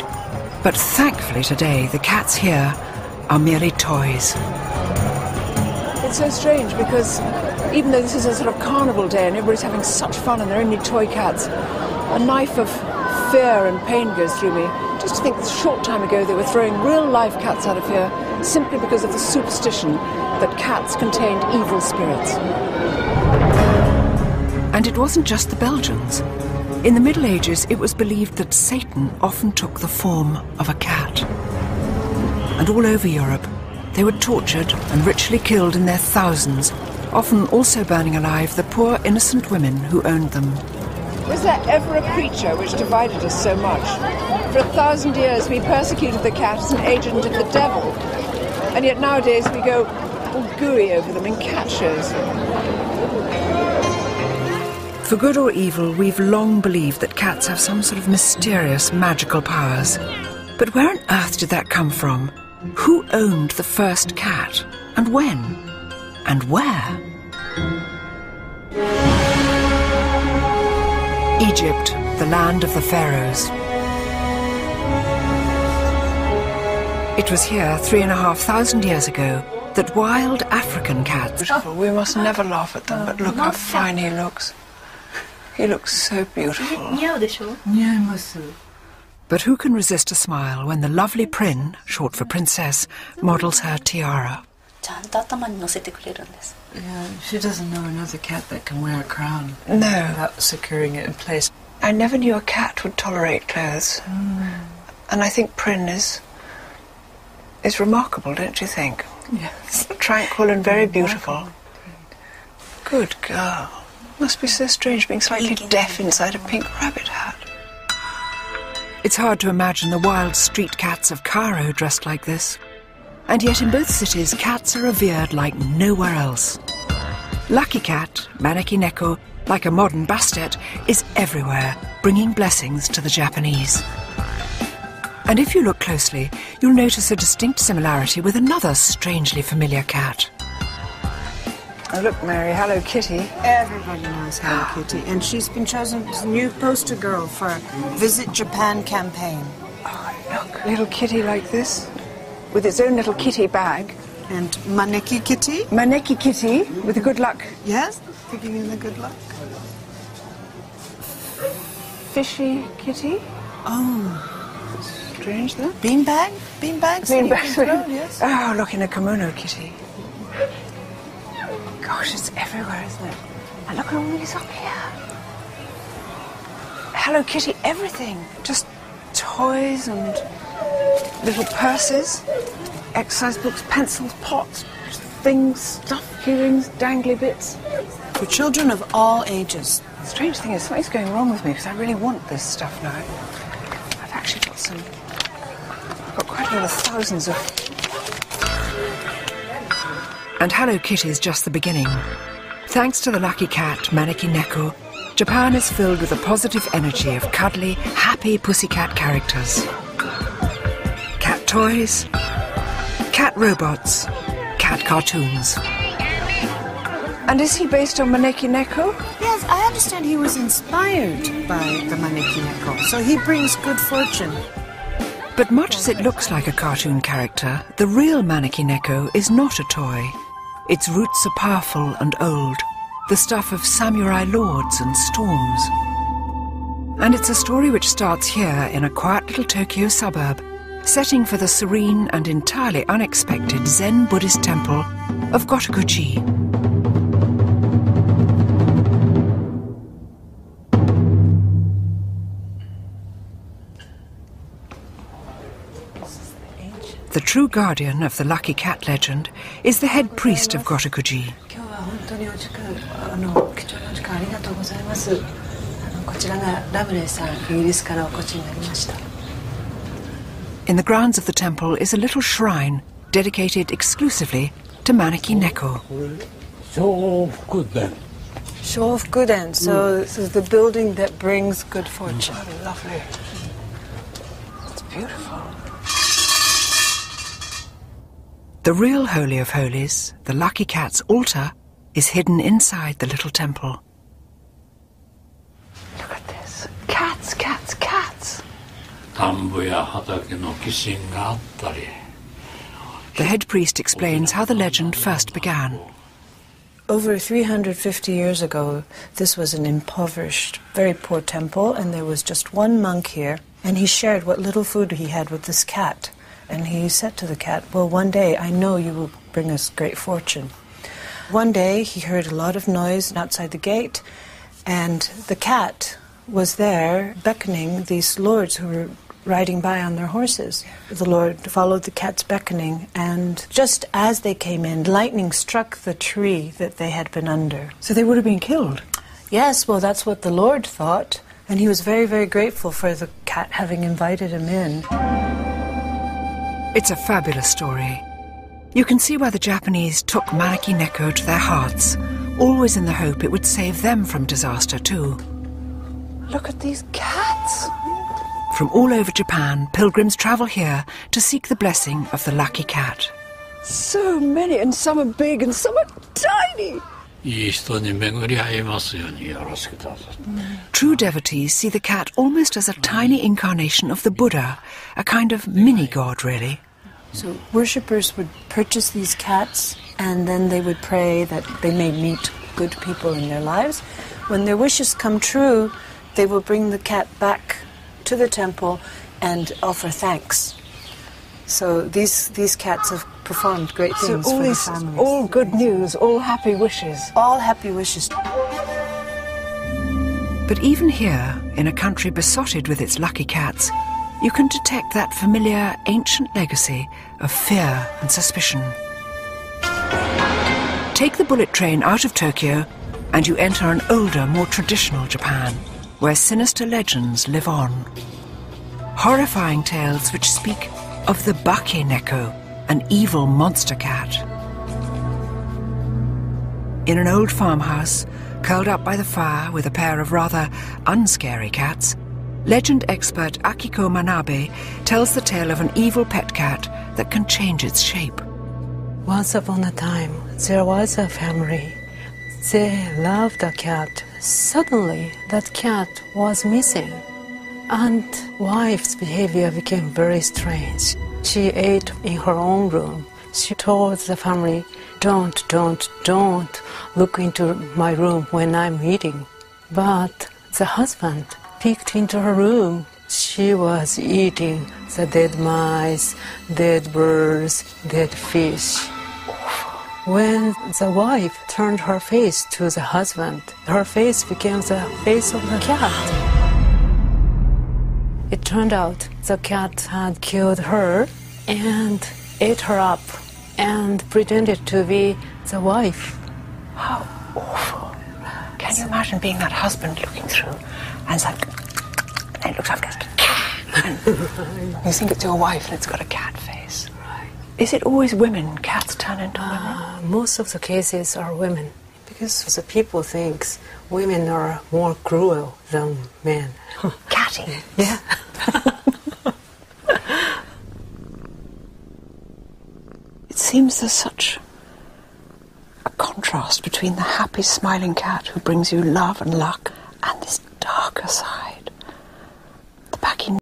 but thankfully today, the cats here are merely toys. It's so strange because even though this is a sort of carnival day and everybody's having such fun and they're only toy cats, a knife of fear and pain goes through me. Just to think a short time ago they were throwing real-life cats out of here simply because of the superstition that cats contained evil spirits. And it wasn't just the Belgians. In the Middle Ages, it was believed that Satan often took the form of a cat. And all over Europe, they were tortured and ritually killed in their thousands, often also burning alive the poor innocent women who owned them. Was there ever a creature which divided us so much? For 1,000 years, we persecuted the cat as an agent of the devil. And yet nowadays, we go all gooey over them in cat shows. For good or evil, we've long believed that cats have some sort of mysterious magical powers. But where on earth did that come from? Who owned the first cat? And when? And where? Egypt, the land of the pharaohs. It was here 3,500 years ago that wild African cats... We must never laugh at them, but look how fine he looks. He looks so beautiful. But who can resist a smile when the lovely Prynne, short for princess, models her tiara? Yeah, she doesn't know another cat that can wear a crown. No. Without securing it in place. I never knew a cat would tolerate clothes. Mm. And I think Prynne is remarkable, don't you think? Yes. Tranquil and very beautiful. Good girl. Must be so strange being slightly deaf inside a pink rabbit hat. It's hard to imagine the wild street cats of Cairo dressed like this. And yet in both cities, cats are revered like nowhere else. Lucky Cat, Maneki-neko, like a modern Bastet, is everywhere, bringing blessings to the Japanese. And if you look closely, you'll notice a distinct similarity with another strangely familiar cat. Oh, look, Mary, Hello Kitty. Everybody knows Hello Kitty, and she's been chosen as new poster girl for Visit Japan campaign. Oh, look, little kitty like this, with its own little kitty bag. And Maneki Kitty. Maneki Kitty, with the good luck. Yes, picking in the good luck. Fishy Kitty. Oh. Strange, though. Beanbag? Beanbags? Beanbags, yes. Oh, look, in a kimono kitty. Gosh, it's everywhere, isn't it? And look at all these up here. Hello Kitty, everything. Just toys and little purses, exercise books, pencils, pots, things, stuff, key rings, dangly bits. For children of all ages. The strange thing is, something's going wrong with me because I really want this stuff now. I've actually got some... I've got quite a lot of thousands of... And Hello Kitty is just the beginning. Thanks to the Lucky Cat, Maneki-neko, Japan is filled with the positive energy of cuddly, happy pussycat characters. Cat toys, cat robots, cat cartoons. And is he based on Maneki-neko? Yes, I understand he was inspired by the Maneki-neko, so he brings good fortune. But much as it looks like a cartoon character, the real Maneki-neko is not a toy. Its roots are powerful and old, the stuff of samurai lords and storms. And it's a story which starts here in a quiet little Tokyo suburb, setting for the serene and entirely unexpected Zen Buddhist temple of Gotokuji. the true guardian of the lucky cat legend, is the head priest of Gotokuji. In the grounds of the temple is a little shrine dedicated exclusively to Maneki-neko. Shōfuku-den, so this is the building that brings good fortune. Oh, lovely. It's beautiful. The real Holy of Holies, the Lucky Cat's altar, is hidden inside the little temple. Look at this. Cats, cats, cats! The head priest explains how the legend first began. Over 350 years ago, this was an impoverished, very poor temple, and there was just one monk here, and he shared what little food he had with this cat. And he said to the cat, well, one day I know you will bring us great fortune. One day he heard a lot of noise outside the gate, and the cat was there beckoning these lords who were riding by on their horses. The Lord followed the cat's beckoning, and just as they came in, lightning struck the tree that they had been under. So they would have been killed? Yes, well, that's what the Lord thought, and he was very, very grateful for the cat having invited him in. It's a fabulous story. You can see why the Japanese took Maneki-neko to their hearts, always in the hope it would save them from disaster too. Look at these cats! From all over Japan, pilgrims travel here to seek the blessing of the lucky cat. So many, and some are big and some are tiny. True devotees see the cat almost as a tiny incarnation of the Buddha, a kind of mini-god, really. So worshippers would purchase these cats, and then they would pray that they may meet good people in their lives. When their wishes come true, they will bring the cat back to the temple and offer thanks. So these cats have performed great things for the families. All good news, all happy wishes. All happy wishes. But even here, in a country besotted with its lucky cats, you can detect that familiar ancient legacy of fear and suspicion. Take the bullet train out of Tokyo and you enter an older, more traditional Japan, where sinister legends live on. Horrifying tales which speak of the Bakeneko, an evil monster cat. In an old farmhouse, curled up by the fire with a pair of rather unscary cats, legend expert Akiko Manabe tells the tale of an evil pet cat that can change its shape. Once upon a time, there was a family. They loved a cat. Suddenly, that cat was missing, and wife's behavior became very strange. She ate in her own room. She told the family, don't look into my room when I'm eating. But the husband peeked into her room. She was eating the dead mice, dead birds, dead fish. When the wife turned her face to the husband, her face became the face of the cat. It turned out the cat had killed her and ate her up and pretended to be the wife. How awful. Can you imagine being that husband looking through and it's like, and it looks after it, and you think it's your wife and it's got a cat face. Is it always women? Cats turn into women? Most of the cases are women. Because the people think women are more cruel than men. Catty? Yeah. It seems there's such a contrast between the happy, smiling cat who brings you love and luck and this darker side.